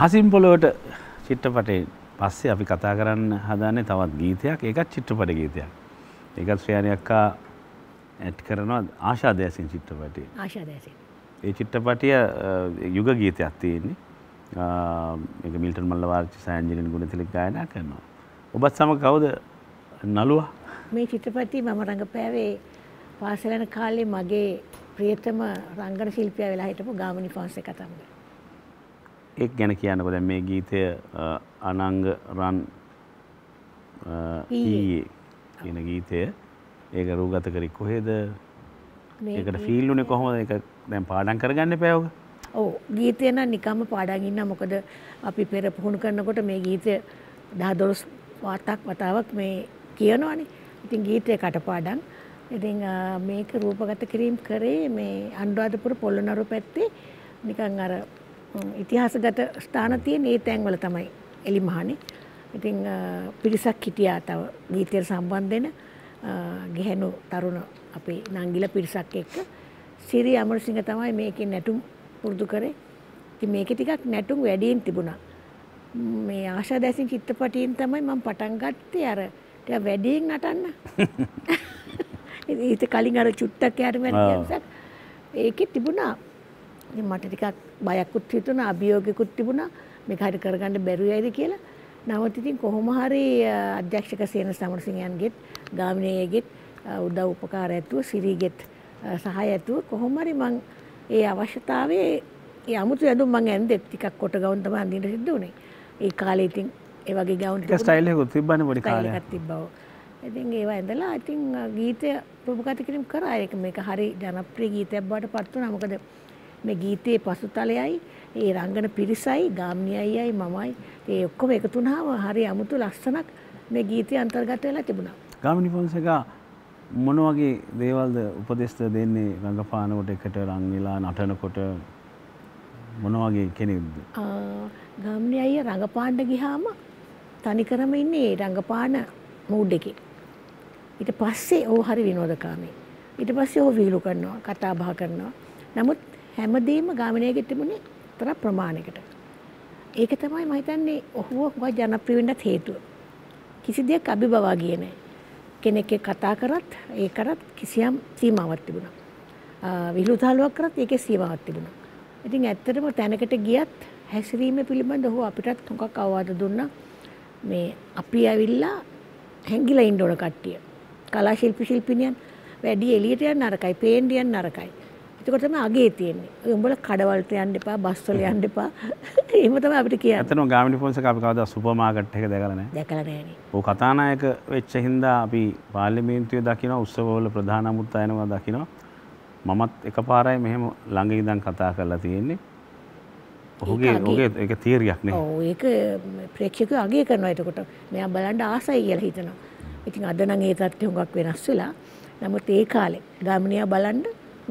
हसीम्पोलोट चिट्टपटे पास अभी कथा करन हदाने तवत गीतයක් ඒකත් චිත්‍රපට ගීතයක් ඒකත් ශ්‍රියානි අක්කා ඇඩ් කරනවා ආශා දයසින් චිත්‍රපටයේ ආශා දයසින් මේ චිත්‍රපටය යුග ගීතයක් තියෙන්නේ මේක මිල්ටන් මල්ලවාර්චි සයන්ජිනින් ගුණතිලක ගායනා කරනවා ඔබත් සමග කවුද නළුවා මේ චිත්‍රපටයේ මම රංගපෑවේ පාසල යන කාලේ මගේ ප්‍රියතම රංගන ශිල්පියා වෙලා හිටපු ගාමිණී ෆාන්සේකා තමයි एक ගැන කියන්නකො දැන් මේ ගීතය අනංග රන් ඊයේ කියන ගීතය ඒක රූගත කරේ කොහෙද ඒකට ෆීල් උනේ කොහොමද ඒක දැන් පාඩම් කරගන්න එපා ඔක ඔව් ගීතය නම් නිකම්ම පාඩම් ඉන්න මොකද අපි පෙර පුහුණු කරනකොට මේ ගීතය දහදොළොස් වාතක් වතාවක් මේ කියනවනේ ඉතින් ගීතේ කටපාඩම් ඉතින් මේක රූපගත කිරීම කරේ මේ අනුරාධපුර පොළොන්නරුව පැත්තේ නිකන් අර इतिहासगत स्थान तीन ये तैंगल तमय एली महानी इतिंग पिरिसा किटिया तव गीतेर संबंधेन गहनो तरुण अपे नांगीला पिरिसा केक श्री अमरसिंह तमय मेके नेटुम पुर्दु करे कि मेके टिकक नेटुम वेडियन तिबुना मे आशा दयसिन चित्रपटेन तमय मम पटन गत्ते अर टिक वेडियन नटन्न इति कलिंग अर चुट्टक यार मेन कियनसक एके तिबुना मट टिक බයකුත් හිතුණා අභියෝගිකුත් තිබුණා මේක හරි කරගන්න බැරි වෙයිද කියලා. නමුත් ඉතින් කොහොම හරි අධ්‍යක්ෂක සේන සමරසිංහයන්ගෙත් ගාමිණීයගෙත් උදව් උපකාර ඇතුව සිරිගෙත් සහාය ඇතුව කොහොම හරි මම ඒ අවශ්‍යතාවයේ ඒ අමුතු ඇඳුම් මම ඇඳෙත් ටිකක් කොට ගවුන් තමයි අඳින්න සිද්ධ වුනේ. ඒ කාලේ ඉතින් ඒ වගේ ගවුන් ටික ස්ටයිල් එකකුත් තිබ්බනේ පොඩි කාලේ. එකක් තිබ්බව. ඉතින් ඒව ඇඳලා ඉතින් ගීතය ප්‍රමුඛත කිරීම කරා. ඒක මේක හරි ජනප්‍රිය ගීතයක් බවට පත් වුණා. මොකද මේ ගීතයේ පසුතලයයි, ඒ රංගන පිරිසයි, ගාම්ණී අයියයි, මමයි ඒ ඔක්කොම එකතු වුණාම හරි අමුතු ලස්සනක් මේ ගීතය අන්තර්ගත වෙලා තිබුණා. ගාමිණී පොන්සේකා මොන වගේ දේවල්ද උපදේශ දෙන්නේ රංගපානකොට එකට රංගිලා නටනකොට මොන වගේ කෙනෙක්ද? ගාමිණී අයියා රංගපාන්න ගියාම තනිකරම ඉන්නේ රංගපාන මූඩ් එකේ. ඊට පස්සේ ඕ හරි විනෝදකාමී. ඊට පස්සේ ඕ වීලු කරනවා, කතා බහ කරනවා. නමුත් හැමදේම ගාමිණීගේ තිබුණේ තර ප්‍රමාණයකට. ඒක තමයි මම හිතන්නේ ඔහුව හුඟ ජනප්‍රිය වෙන්න හේතුව. කිසි දෙයක් අභිබවා ගියේ නැහැ. කෙනෙක් එක්ක කතා කරත් ඒ කරත් කිසියම් සීමාවක් තිබුණා. විහිළුතාවලක් කරත් ඒකේ සීමාවක් තිබුණා. ඉතින් ඇත්තටම තැනකට ගියත් හැසිරීම පිළිබඳ ඔහු අපිටත් තුකක් අවවාද දුන්නා. මේ අපි ඇවිල්ලා හැංගිලා ඉන්න ඕන කට්ටිය. කලා ශිල්පී ශිල්පිනියන් වැඩි එළියට යන්න නරකයි, පේන්න යන්න නරකයි. ඒකට තමයි අගේ තියෙන්නේ. ඔය උඹලා කඩවලට යන්න එපා, බස් වල යන්න එපා. එහෙම තමයි අපිට කියන්නේ. ඇත්තටම ගාමිණී පොන්සේක අපි කවදා සුපර් මාකට් එක දැකලා නැහැ. දැකලා නැහැ. ඔය කතානායක වෙච්ච හින්දා අපි පාර්ලිමේන්තුවේ දකිනවා, උත්සවවල ප්‍රධාන අමුත්තායනවා දකිනවා. මමත් එකපාරයි මෙහෙම ළඟ ඉඳන් කතා කරලා තියෙන්නේ. ඔහුගේ ඔහුගේ ඒක තියරියක් නේ. ඔව් ඒක ප්‍රේක්ෂකයෝ අගේ කරනවා. එතකොට මෙයා බලන්න ආසයි කියලා හිතනවා. ඉතින් අද නම් ඒ තත්ත්වය හුඟක් වෙනස් වෙලා. නමුත් ඒ කාලේ ගාමිණියා බලන්න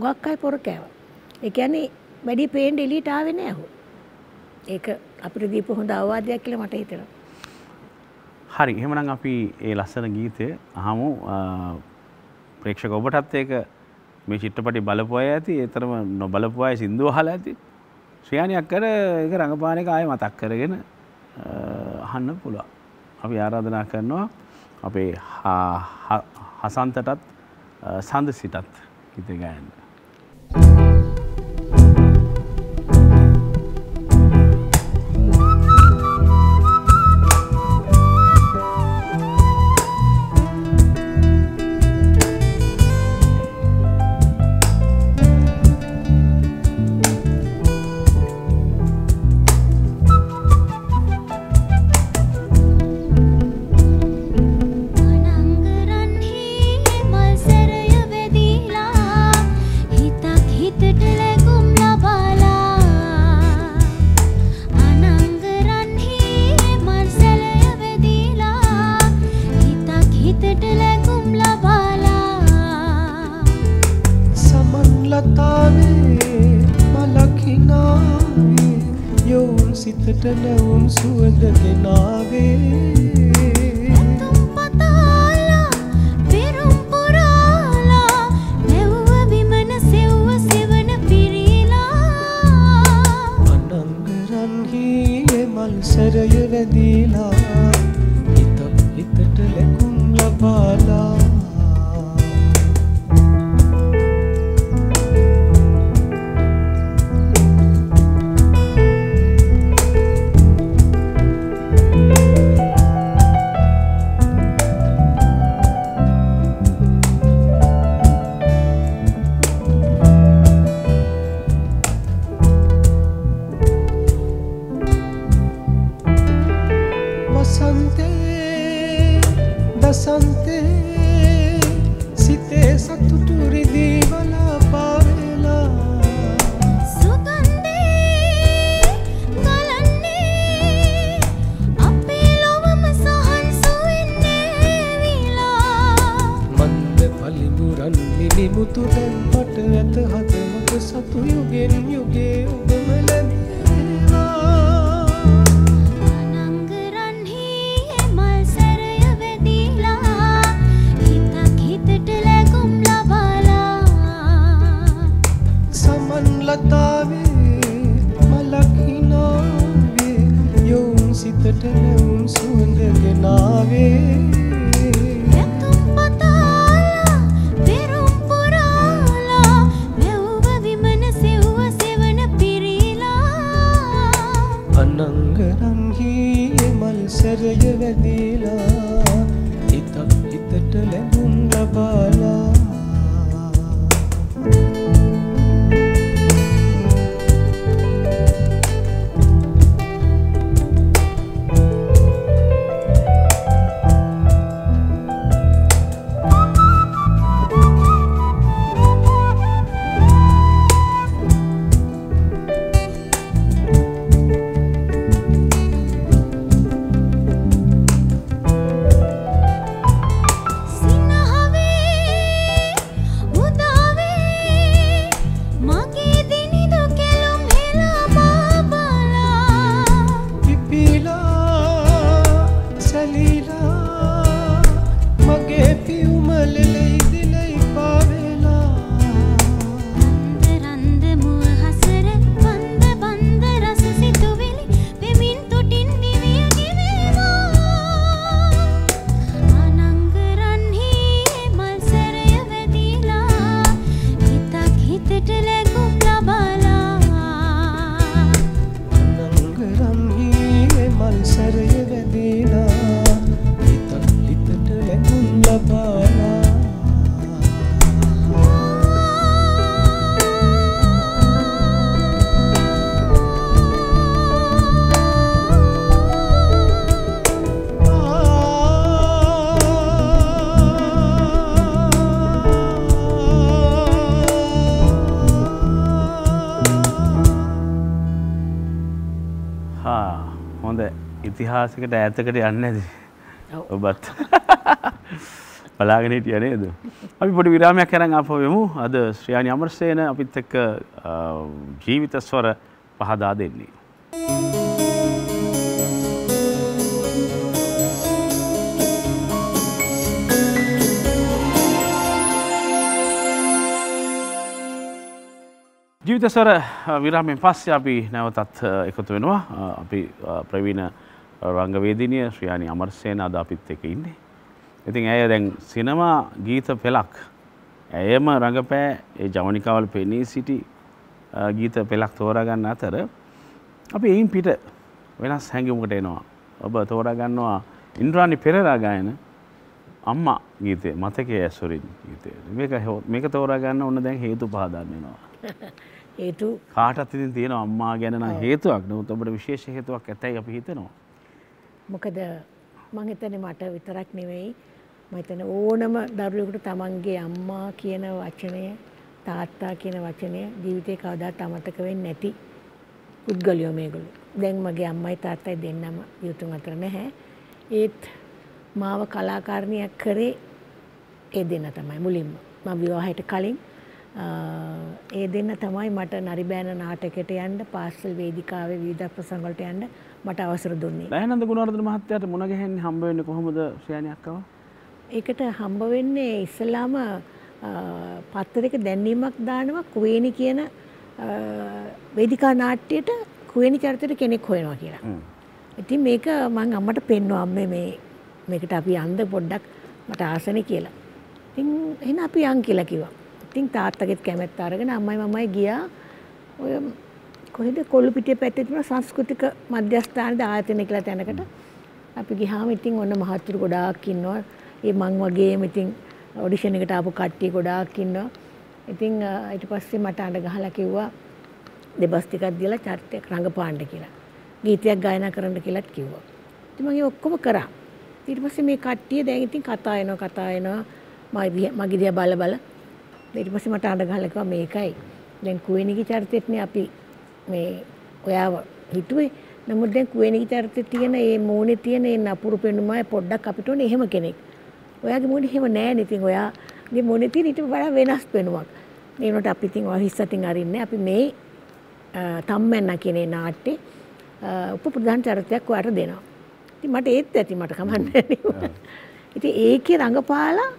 ගොක්කයි පොර කෑවා. ඒ කියන්නේ වැඩි පේන් ඩිලීට් ආවේ නෑ හො. ඒක අපිට දීපු හොඳ අවවාදයක් කියලා මට හිතෙනවා. හරි. එහෙනම් අපි ඒ ලස්සන ගීතය අහමු. ප්‍රේක්ෂක ඔබටත් ඒක මේ චිත්‍රපටි බලපුවා ඇති, ඒතරම නොබලපුවා ඒ සින්දුව අහලා ඇති. ශ්‍රියාණි අක්කර ඒක රංගපාන එක ආයෙ මතක් කරගෙන අහන්න පුළුවන්. අපි ආරාධනා කරනවා අපේ හසන්තටත් සඳසිටත් ගීත ගයන්න. ඉතිහාසයකට ඈතකට යන්නේ නැද? ඔබත් බලාගෙන හිටියා නේද? අපි පොඩි විරාමයක් අරන් ආපහු එමු. අද ශ්‍රියානි අමරසේන අපිත් එක්ක ජීවිත ස්වර පහදා දෙන්නේ. ජීවිත ස්වර විරාමයෙන් පස්සේ අපි නැවතත් එකතු වෙනවා. අපි ප්‍රවීණ रंगवेदीनिय श्रियानी अमरसेन अदापित्तेके इन्ने इतिन ऐ दें सिनेमा गीत पेलक ऐम रंगपे ए जवनिकावल पेनी सिटी गीत पेलक तोरागन्न अतर अपि एයින් පිට වෙනස් හැඟීමකට එනවා ඔබ තෝරා ගන්නවා ඉන්ද්‍රානි පෙරේරා ගායන අම්මා ගීතේ මතකයේ ඇසුරින් ගීතේ මේක මේක තෝරා ගන්න ඕන දැන් හේතු පහදා දෙනවා හේතු කාටත් ඉතින් තියෙනවා අම්මා ගැන නම් හේතුවක් නමුත් ඔබට විශේෂ හේතුවක් ඇතයි අපි හිතනවා මොකද මං හිතන්නේ මට විතරක් නෙවෙයි මම හිතන්නේ ඕනම දරුවෙකුට තමන්ගේ අම්මා කියන වචනය තාත්තා කියන වචනය ජීවිතේ කවදාවත් අමතක වෙන්නේ නැති උද්ගලියෝ මේගොල්ලෝ දැන් මගේ අම්මයි තාත්තයි දෙන්නම යුතුයන් අතර නැහැ ඒත් මාව කලාකාරණියක් කරේ ඒ දෙන්න තමයි මුලින්ම මම විවාහයට කලින් ඒ දෙන්න තමයි මට නරිබෑන නාටකයට යන්න පාසල් වේදිකාවේ විවිධ ප්‍රසංග වලට යන්න මට අවසර දුන්නේ. දයනන්ද ගුණවර්ධන මහත්තයාට මුණ ගැහෙන්නේ හම්බ වෙන්නේ කොහොමද ශ්‍රියානි අක්කව? ඒකට හම්බ වෙන්නේ ඉස්ලාම පත්තරයක දැන්වීමක් දානවා කුවේණි කියන වේදිකා නාට්‍යයට කුවේණි චරිතයට කෙනෙක් හොයනවා කියලා. ඉතින් මේක මම අම්මට පෙන්වුවා අම්මේ මේ මේකට අපි යන්න පොඩ්ඩක් මට ආසනේ කියලා. ඉතින් එහෙනම් අපි යන් කියලා කිව්වා. ඉතින් තාත්තගෙත් කැමැත්ත අරගෙන අම්මයි මමයි ගියා. ඔය කොහෙද කොළුපිටිය පැත්තේ තියෙන සංස්කෘතික මධ්‍යස්ථානද ආයතන කියලා තැනකට අපි ගියාම ඉතින් ඔන්න මහත්තුරු ගොඩාක් ඉන්නවා. ඒ මං වගේම ඉතින් ඔඩිෂන් එකට ආපු කට්ටිය ගොඩාක් ඉන්නවා. ඉතින් ඊට පස්සේ මට අඬ ගහලා කිව්වා දෙබස් ටිකක් දීලා චරිතයක් රංගපාන්න කියලා. ගීතයක් ගායනා කරන්න කියලාත් කිව්වා. ඉතින් මම ඒක ඔක්කොම කරා. ඊට පස්සේ මේ කට්ටිය දැන් ඉතින් කතා එනවා කතා එනවා. මම මගේ දිහා බල බල ඊට පස්සේ මට අඬ ගහලා කිව්වා මේකයි. දැන් කුවේණිගේ චරිතෙත්නේ අපි මේ ඔයාව හිතුවේ නමුත් දැන් කුවේණි චරිතයේ තියෙන ඒ මූණේ තියෙන ඒ නපුරු පෙනුමයි පොඩ්ඩක් අපිට ඕනේ එහෙම කෙනෙක්. ඔයාගේ මූණේ එහෙම නෑනේ. ඉතින් ඔයාගේ මූණේ තියෙන ඊට වඩා වෙනස් පෙනුමක්. මේ වුණාට අපි ඉතින් ඔය හිස් අතින් අරින්නේ අපි මේ තම්මැන්නා කියන ඒ නාට්‍යේ උපප්‍රධාන චරිතයක් ඔයාට දෙනවා. ඉතින් මට ඒත් ඇති මට කමන්නේ නෑ. ඉතින් ඒකේ රංගපාලා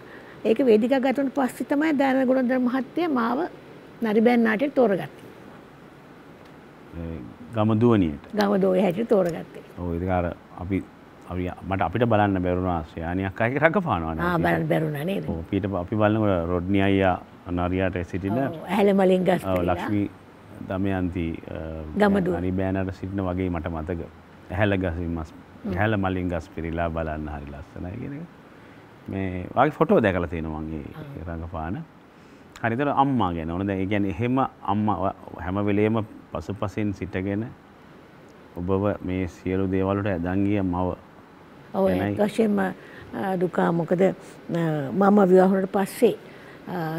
ඒක වේදිකාව ගතවුන පස්සේ තමයි දයනන්ද ගුණවර්ධන මහත්තයා මාව නරිබෑන් නාට්‍යට තෝරගත්තේ. ගම දුවනියට ගම දුවේ හැටියට තෝරගත්තේ. ඔව් ඒක අර අපි අපි මට අපිට බලන්න බැරුණා ශ්‍රියානි අක්කා එක රඟපානවා නේද? ආ බලන්න බැරුණා නේද? ඔව් පීට අපි බලනකොට රොඩ්නි අයියා අනාරියාට සිටින ඔව් ඇහැල මලින් ගස්තිලා ඔව් ලක්ෂ්මී දමයන්ති ගමදුවනි බෑනට සිටින වගේ මට මතක ඇහැල ගසින් මස් ඇහැල මලින් ගස් පිරීලා බලන්න හරි ලස්සනයි කියන එක මේ වාගේ ෆොටෝ දැකලා තියෙනවා මම ඒ රඟපාන හරිද අම්මා ගැන ඕන දැන් ඒ කියන්නේ එහෙම අම්මා හැම වෙලේම පසුපසින් සිටගෙන ඔබව මේ සියලු දේවල් වලට ඇදන් ගිය මව. ඔව් ඒකෂෙම දුකා මොකද මම විවාහ වුණාට පස්සේ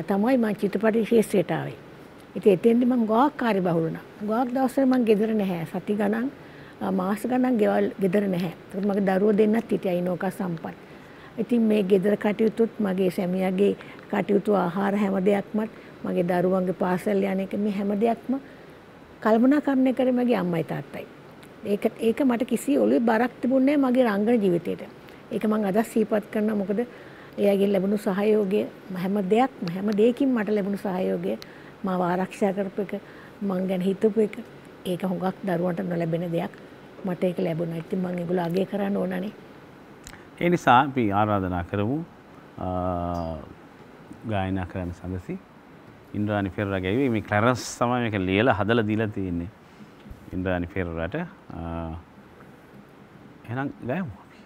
තමයි මම චිත්‍රපට ශිෂ්‍යයට ආවේ. ඉතින් එතෙන්දි මම ගොඩක් කාර්ය බහුල වුණා. ගොඩක් දවස්වල මම ගෙදර නැහැ. සති ගණන් මාස ගණන් ගෙවල් ගෙදර නැහැ. ඒකට මගේ දරුවෝ දෙන්නත් හිටියයි නෝකා සම්පත්. ඉතින් මේ ගෙදර කටයුතුත් මගේ සැමියාගේ කටයුතු ආහාර හැම දෙයක්මත් මගේ දරුවන්ගේ පාසල් යන එක මේ හැම දෙයක්ම කල්පනාකරණය කරේ මගේ අම්මයි තාත්තයි. ඒක ඒක මට කිසි ඔළුවේ බරක් තිබුණේ නැහැ මගේ රංගන ජීවිතේට. ඒක මම අද සිහිපත් කරනවා මොකද එයාගෙන් ලැබුණු සහයෝගය හැම දෙයක්ම හැම දෙයකින් මට ලැබුණු සහයෝගය මාව ආරක්ෂා කරපු එක මං ගැන හිතපු එක ඒක හුඟක් දරුවන්ට නොලැබෙන දෙයක් මට ඒක ලැබුණා. ඉතින් මම ඒගොල්ලෝ අගය කරන්න ඕනනේ. ඒ නිසා අපි ආරාධනා කරමු ගායනා කරන්න සඳසි ඉන්ද්‍ර අනිෆෙර ගෑවි මේ ක්ලරන්ස් තමයි මේක ලියලා හදලා දීලා තියෙන්නේ ඉන්ද්‍ර අනිෆෙරට එහෙනම් ගෑමු අපි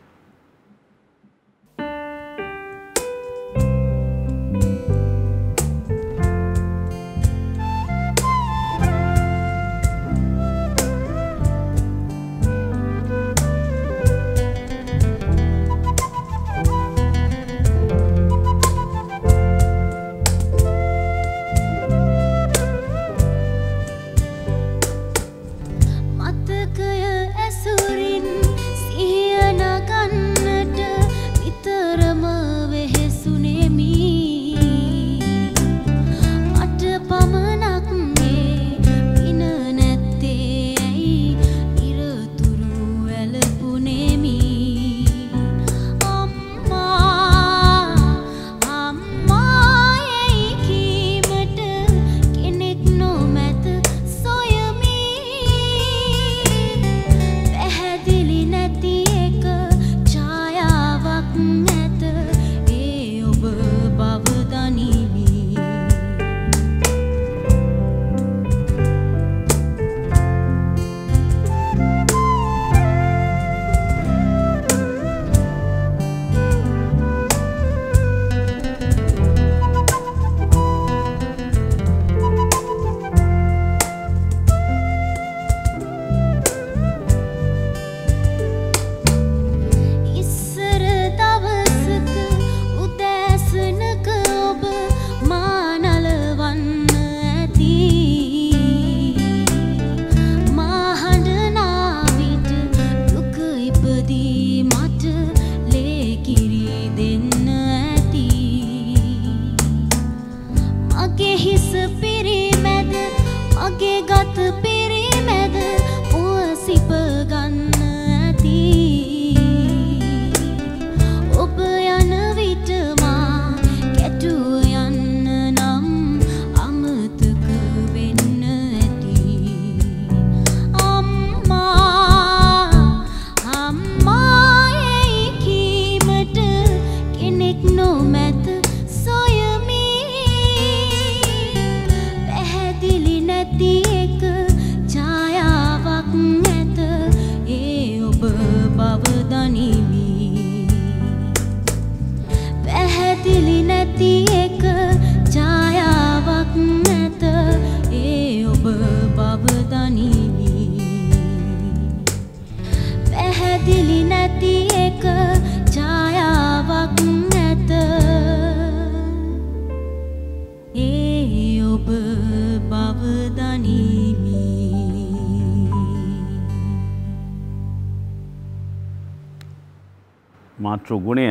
मात्र गुणे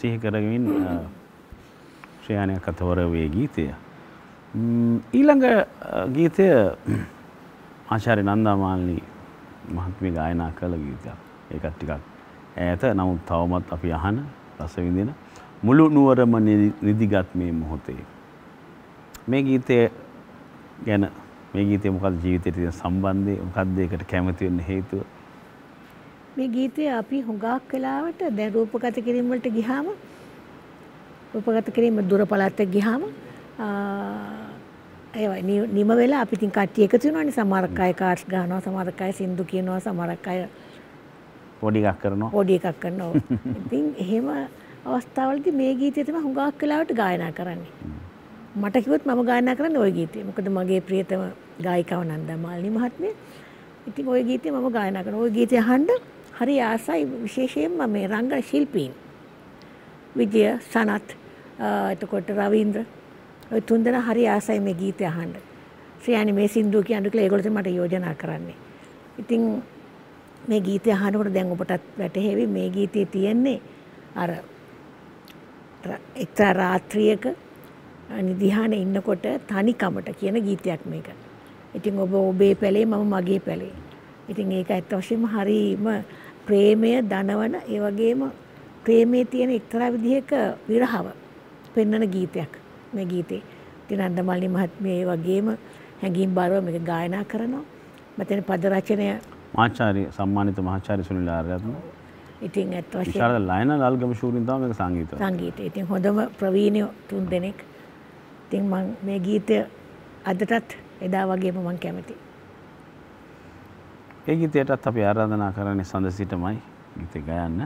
सिंह करगवीन श्रेयाने कथवर वे गीते ඊළඟ ගීතය ආචාර්ය නන්දාමාලනී මහත්මිය ගායනා කළ ගීතයක්. ඒකත් ටිකක් ඈත නමුත් තවමත් අපි අහන රස විඳින මුළු නුවරම නිදිගත් මේ මොහොතේ මේ ගීතය ගැන මේ ගීතේ මොකද ජීවිතයට තියෙන සම්බන්ධය මොකද්ද ඒකට කැමති වෙන්න හේතුව මේ ගීතය අපි හුඟක් කාලවට දැන් රූපගත කිරීම වලට ගියාම රූපගත කිරීම දුර පළාතට ගියාම ඒවා නිම වෙලා අපි තින් කට්ටිය එකතු වෙනවානේ සමහරක් අය කාඩ්ස් ගන්නවා සමහරක් අය සින්දු කියනවා සමහරක් අය පොඩි එකක් කරනවා පොඩි එකක් කරනවා ඉතින් එහෙම අවස්ථාවලදී මේ ගීතය තමයි හුඟක් කාලවට ගායනා කරන්නේ මට කිව්වොත් මම ගායනා කරන්නේ ওই ගීතය මොකද මගේ ප්‍රියතම ගායිකාව නන්දමාලිනී මහත්මිය ඉතින් ওই ගීතය මම ගායනා කරනවා ওই ගීතය අහන්න හරි ආසයි විශේෂයෙන්ම මේ රංගන ශිල්පීන් විජය සනත් එතකොට රවීන්ද්‍ර ඔය තුන්දෙනා හරි ආසයි මේ ගීතය අහන්න. ශ්‍රියානි මේ සින්දු කියන දුකලා ඒගොල්ලෝ තමයි මට යෝජනා කරන්නේ. ඉතින් මේ ගීතය අහනකොට දැන් ඔබටත් වැටහෙවි මේ ගීතයේ තියෙන්නේ අර එක්තරා රාත්‍රියක නිදිහානේ ඉන්නකොට තනිකමට කියන ගීතයක් මේක. ඉතින් ඔබ ඔබේ පැලේ මම මගේ පැලේ. ඉතින් ඒක ඇත්ත වශයෙන්ම හරීම ප්‍රේමය දනවන ඒ වගේම ප්‍රේමයේ තියෙන එක්තරා විදිහක විරහව පෙන්වන ගීතයක්. මේ ගීතේ නන්දමාලිනී මහත්මිය ඒ වගේම හැඟීම් බරව මේක ගායනා කරනවා. මෙතන පද රචනය ආචාර්ය සම්මානිත මහාචාර්ය සුනිල් ආරරත්න. ඉතින් ඇත්ත වශයෙන්ම විශාරද ලයනල් අල්ගම ශූරින් තමයි මේක සංගීතය. සංගීතය. ඉතින් හොඳම ප්‍රවීණ තුන් දෙනෙක් ඉතින් මම මේ ගීතය අදටත් එදා වගේම මම කැමතියි. ඒ ගීතයටත් අපි ආරාධනා කරන්නේ සඳසිටමයි ගීතය ගයන්න.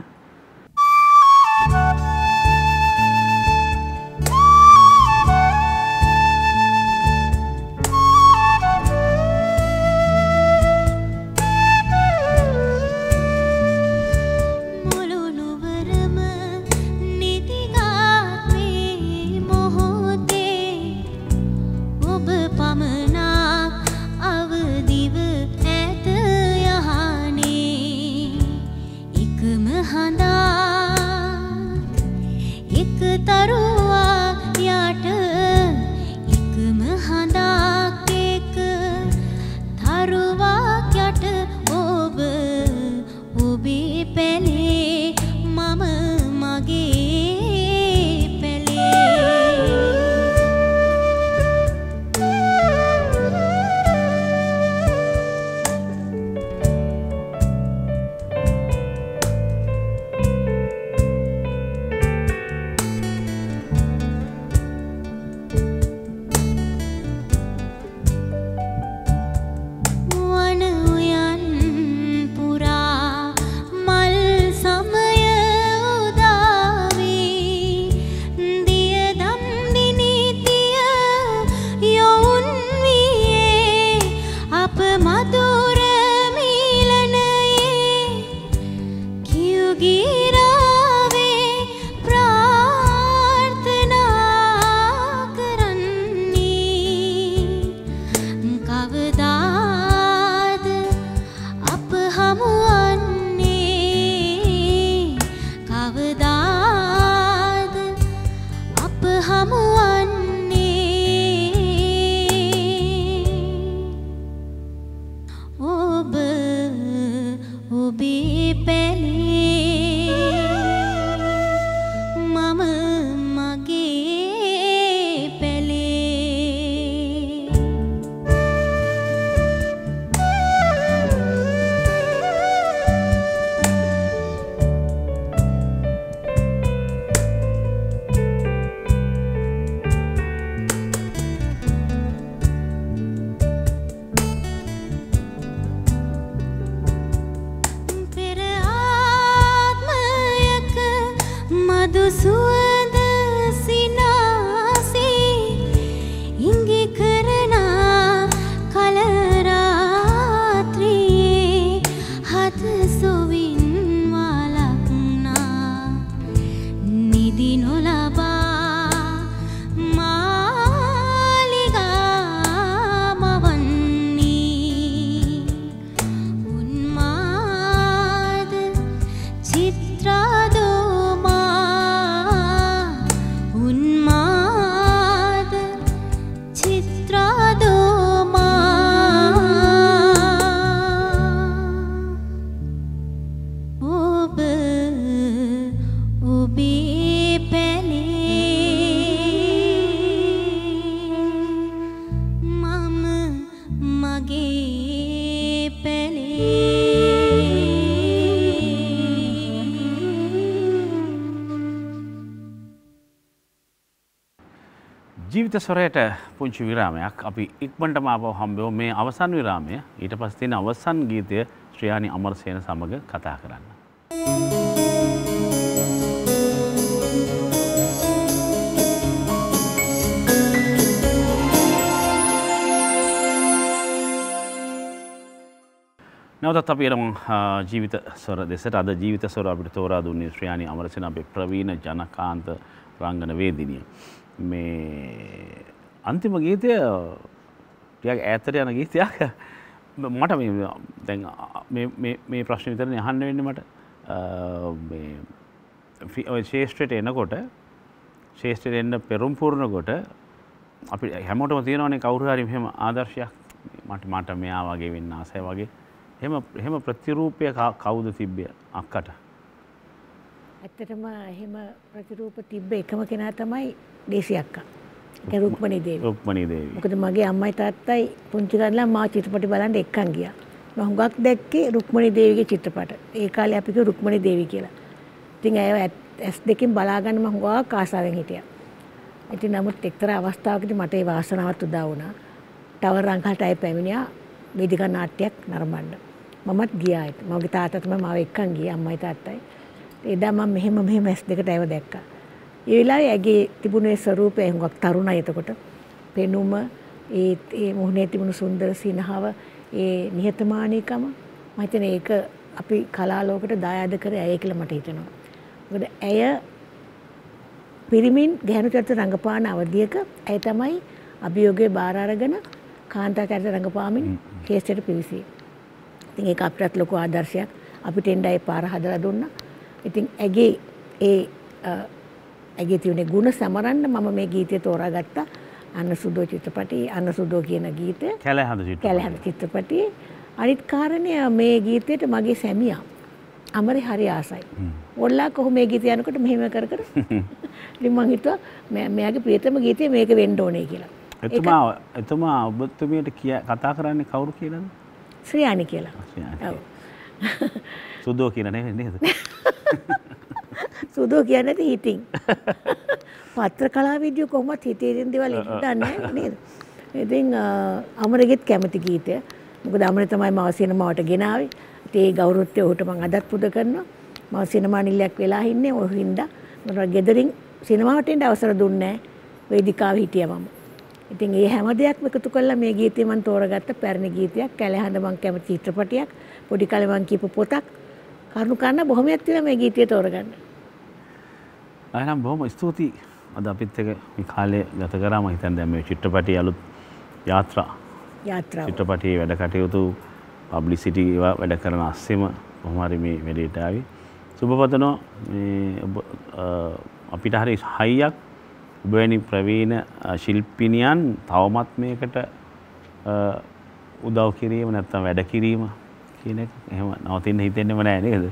ජීවිත ස්වරයට පුංචි විරාමයක් අපි ඉක්මනටම ආපහු හම්බෙමු මේ අවසන් විරාමය. ඊට පස්සේ තියෙන අවසන් ගීතය ශ්‍රියානි අමරසේන සමග කතා කරන්න. නැවතත් අපි එමු ජීවිත ස්වර දෙසට. අද ජීවිත ස්වර අපිට තෝරා දුන්නේ ශ්‍රියානි අමරසේන අපේ ප්‍රවීණ ජනකාන්ත රංගන වේදිනිය. මේ අන්තිම ගීතය ටිකක් ඈතට යන ගීතයක්. මට මේ දැන් මේ මේ ප්‍රශ්න විතරනේ අහන්න වෙන්නේ මට. මේ ඔය ශේෂ්ත්‍රයට එනකොට ශේෂ්ත්‍රයට එන්න පෙරම් පුරනකොට අපි හැමෝටම තියෙනවනේ කවුරු හරි මෙහෙම ආදර්ශයක් මට මට මෙයා වගේ වෙන්න ආසයි වගේ. එහෙම එහෙම ප්‍රතිරූපය කවුද තිබ්බේ අක්කට? ඇත්තටම එහෙම ප්‍රතිරූප තිබ්බ එකම කෙනා තමයි දේශී අක්කා. ඒ රුක්මනී දේවි. රුක්මනී දේවි. මොකද මගේ අම්මයි තාත්තයි පුංචි ගානලා මා චිත්‍රපට බලන්න එක්කන් ගියා. මම හුඟක් දැක්කේ රුක්මනී දේවිගේ චිත්‍රපට. ඒ කාලේ අපි කිව්ව රුක්මනී දේවි කියලා. ඉතින් ඇය ඇස් දෙකෙන් බලා ගන්න මම හුඟක් ආසාවෙන් හිටියා. ඉතින් නමුත් එක්තරා අවස්ථාවකදී මට ඒ වාසනාවත් උදා වුණා. ටවර් රංගහටයි පැමිණියා වේදිකා නාට්‍යයක් නරඹන්න. මමත් ගියා ඒක. මගේ තාත්තා තමයි මාව එක්කන් ගියේ අම්මයි තාත්තයි. එදා මම මෙහෙම මෙහෙම ඇස් දෙකට ඇව දැක්කා. ඒ වෙලාවේ ඇගේ තිබුණේ ස්වරූපය හුඟක් තරුණයි එතකොට. පෙනුම ඒ ඒ මොහොනේ තිබුණු සුන්දර සිනහව ඒ නිහතමානීකම මම හිතන්නේ ඒක අපි කලා ලෝකෙට දායාද කරේ ඇය කියලා මට හිතෙනවා. මොකද ඇය පිරිමින් ගැහණු චරිත රංගපාන අවධියක ඇය තමයි අභියෝගයේ බාර අරගෙන කාන්තා චරිත රංගපාමින් කේස් එකට පිවිසියේ. ඉතින් ඒක අපිටත් ලොකු ආදර්ශයක්. අපිට එන්නේ ඒ පාර හදලා දුන්නා. ඉතින් ඇගේ ඒ ඇගේ තියෙන ගුණ සමරන්න මම මේ ගීතය තෝරාගත්තා. අනසුදෝ චිත්‍රපටයේ අනසුදෝ කියන ගීතය. කැලහඳ චිත්‍රපටයේ. කැලහඳ චිත්‍රපටයේ. අනිත් කාරණය මේ ගීතයට මගේ සැමියා අමරේ හරි ආසයි. ඔල්ලා කොහොම මේ ගීතය යනකොට මෙහෙම කර කර ඉතින් මං හිතුවා මෙයාගේ ප්‍රියතම ගීතය මේක වෙන්න ඕනේ කියලා. එතුමා එතුමා ඔබතුමියට කතා කරන්නේ කවුරු කියලාද? ශ්‍රියානි කියලා. ඔව්. සුදෝ කියන නේද නේද? සුදෝ කියන්නේ නැති හිතින්. පත්‍ර කලාව වීඩියෝ කොහොමද හිතේ දෙන දේවල් හිතන්නේ නේද? ඉතින් අමරගෙත් කැමති ගීතය. මොකද අමරේ තමයි මාව සිනමාවට ගෙනාවේ. ඒ ගෞරවත්වය ඔහුට මම අදත් පුද කරනවා. මම සිනමා නිලයක් වෙලා ඉන්නේ ඔය හින්දා මට ගෙදරින් සිනමාවට එන්න අවසර දුන්නේ නැහැ. වේදිකාවේ හිටියා මම. ඉතින් ඒ හැම දෙයක්ම එකතු කරලා මේ ගීතය මම තෝරාගත්ත පැරණි ගීතයක්. කැලහඳ මං කැමති චිත්‍රපටයක්. පොඩි කාලේ මං කියපු පොතක්. කරුණු කරන බොහොමයක් තියෙනවා මේ ගීතය තෝරගන්න. අයනම් බොහොම ස්තුතියි. අද අපිත් එක මේ කාලේ ගත කරා මම හිතන්නේ දැන් මේ චිත්‍රපටයේ අලුත් යාත්‍රා යාත්‍රා චිත්‍රපටයේ වැඩ කටයුතු पब्लिसिटी වැඩ කරන අස්සෙම කොහොමාරි මේ වැඩේට ආවේ සුබපතනෝ මේ අපිට හරි හයියක් ඔබ වෙනි ප්‍රවීණ ශිල්පිනියන් තවමත් මේකට උදව් කිරීම නැත්නම් වැඩ කිරීම කියන එක එහෙම නවතින්න හිතෙන්නෙම නෑ නේද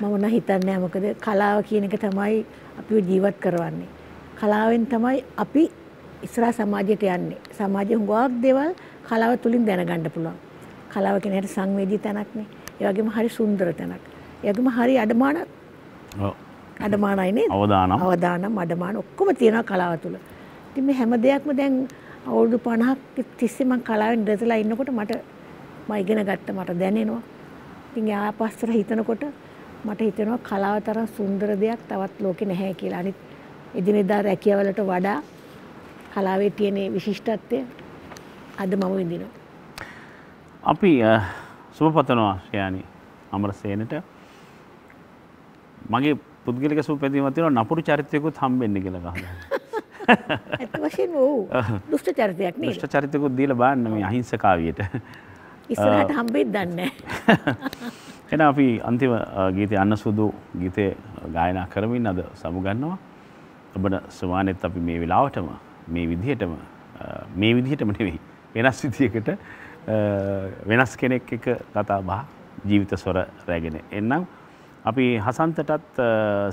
මම නම් හිතන්නේ මොකද කලාව කියන එක තමයි අපිව ජීවත් කරවන්නේ කලාවෙන් තමයි අපි ඉස්සරහා සමාජයට යන්නේ සමාජයේ හුඟක් දේවල් කලාව තුලින් දැනගන්න පුළුවන් කලාව කියන හැට සංවේදී තැනක් නේ. ඒ වගේම හරි සුන්දර තැනක්. ඒ වගේම හරි අඩමාන ඔව්. අඩමානයි නේද? අවදානම්. අවදානම් අඩමාන ඔක්කොම තියෙනවා කලාව තුල. ඉතින් මේ හැම දෙයක්ම දැන් අවුරුදු පනහක් තිස්සේ මම කලාවෙන් ඉඳලා ඉන්නකොට මට මම ඉගෙන ගත්ත මට දැනෙනවා. ඉතින් ආපස්සට හිතනකොට මට හිතෙනවා කලාව තරම් සුන්දර දෙයක් තවත් ලෝකේ නැහැ කියලා. අනිත් එදිනෙදා රැකියාවලට වඩා කලාවේ තියෙන විශිෂ්ටත්වය අද මම විඳිනවා. අපි සුබපතනවා ශ්‍රියානි අමරසේනට මගේ පුද්ගලික සුබපැදීමක් තියෙනවා නපුරු චරිතයකුත් හම්බෙන්න කියලා ගහනවා. ඒත් වශයෙන් ඕ දුෂ්ට චරිතයක් නේද? දුෂ්ට චරිතයකුත් දීලා බලන්න මේ අහිංසක කාව්‍යයට. ඉස්සරහට හම්බෙද්ද නැහැ. එහෙනම් අපි අන්තිම ගීතය අන්නසුදු ගීතේ ගායනා කරමින් අද සමු ගන්නවා. ඔබට සුවානෙත් අපි මේ වෙලාවටම මේ විදිහටම මේ විදිහටම නෙවෙයි වෙනස් විදිහකට වෙනස් කෙනෙක් එක කතා බහ ජීවිත ස්වර රැගෙන එන්නම් අපි හසන්තටත්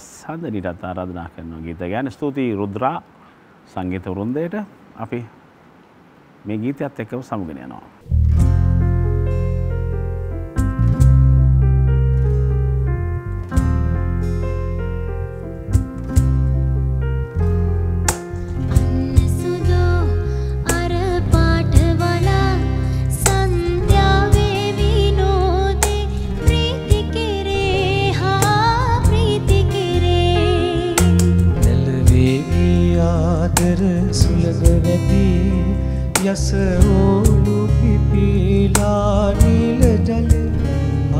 සඳනිටත් ආරාධනා කරනවා ගීත ගැන ස්තුතියි රුද්‍රා සංගීත වෘන්දයට අපි මේ ගීතයත් එක්කම සමුගෙන යනවා යසෝලු පිපිලා නිල ජලේ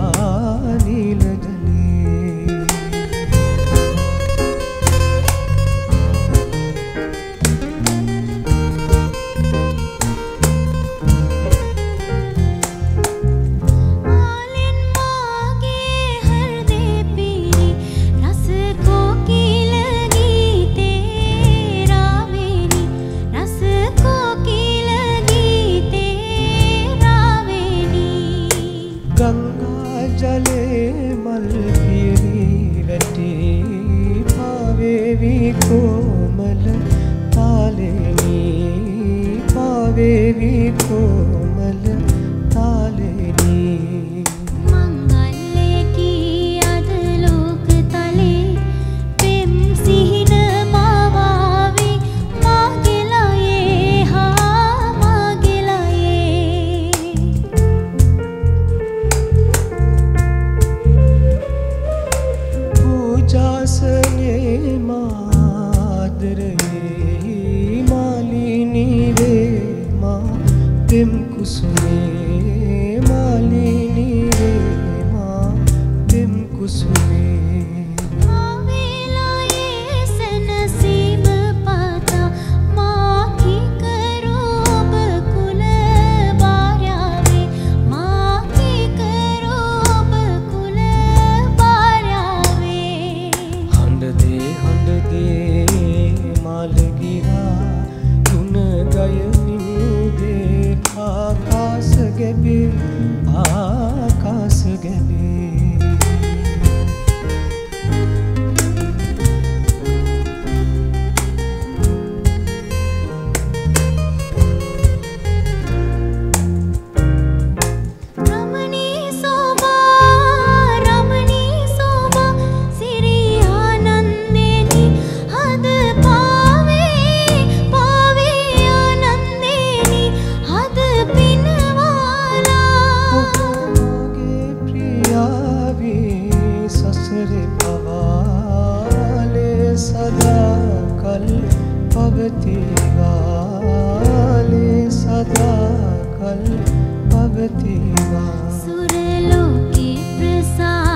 ආ නිල ජලේ ආලෙන් මාගේ හෘදේ පී රස කොකිල ගීතේ රාවේනි රස කොකිල जले मल गिरी रटी पावेवी कोमल तालेनी पावेवी कोमल तालेनी मंगले की अद लोक तले पेम सिहिन मावावी सुरलों की प्रसाद।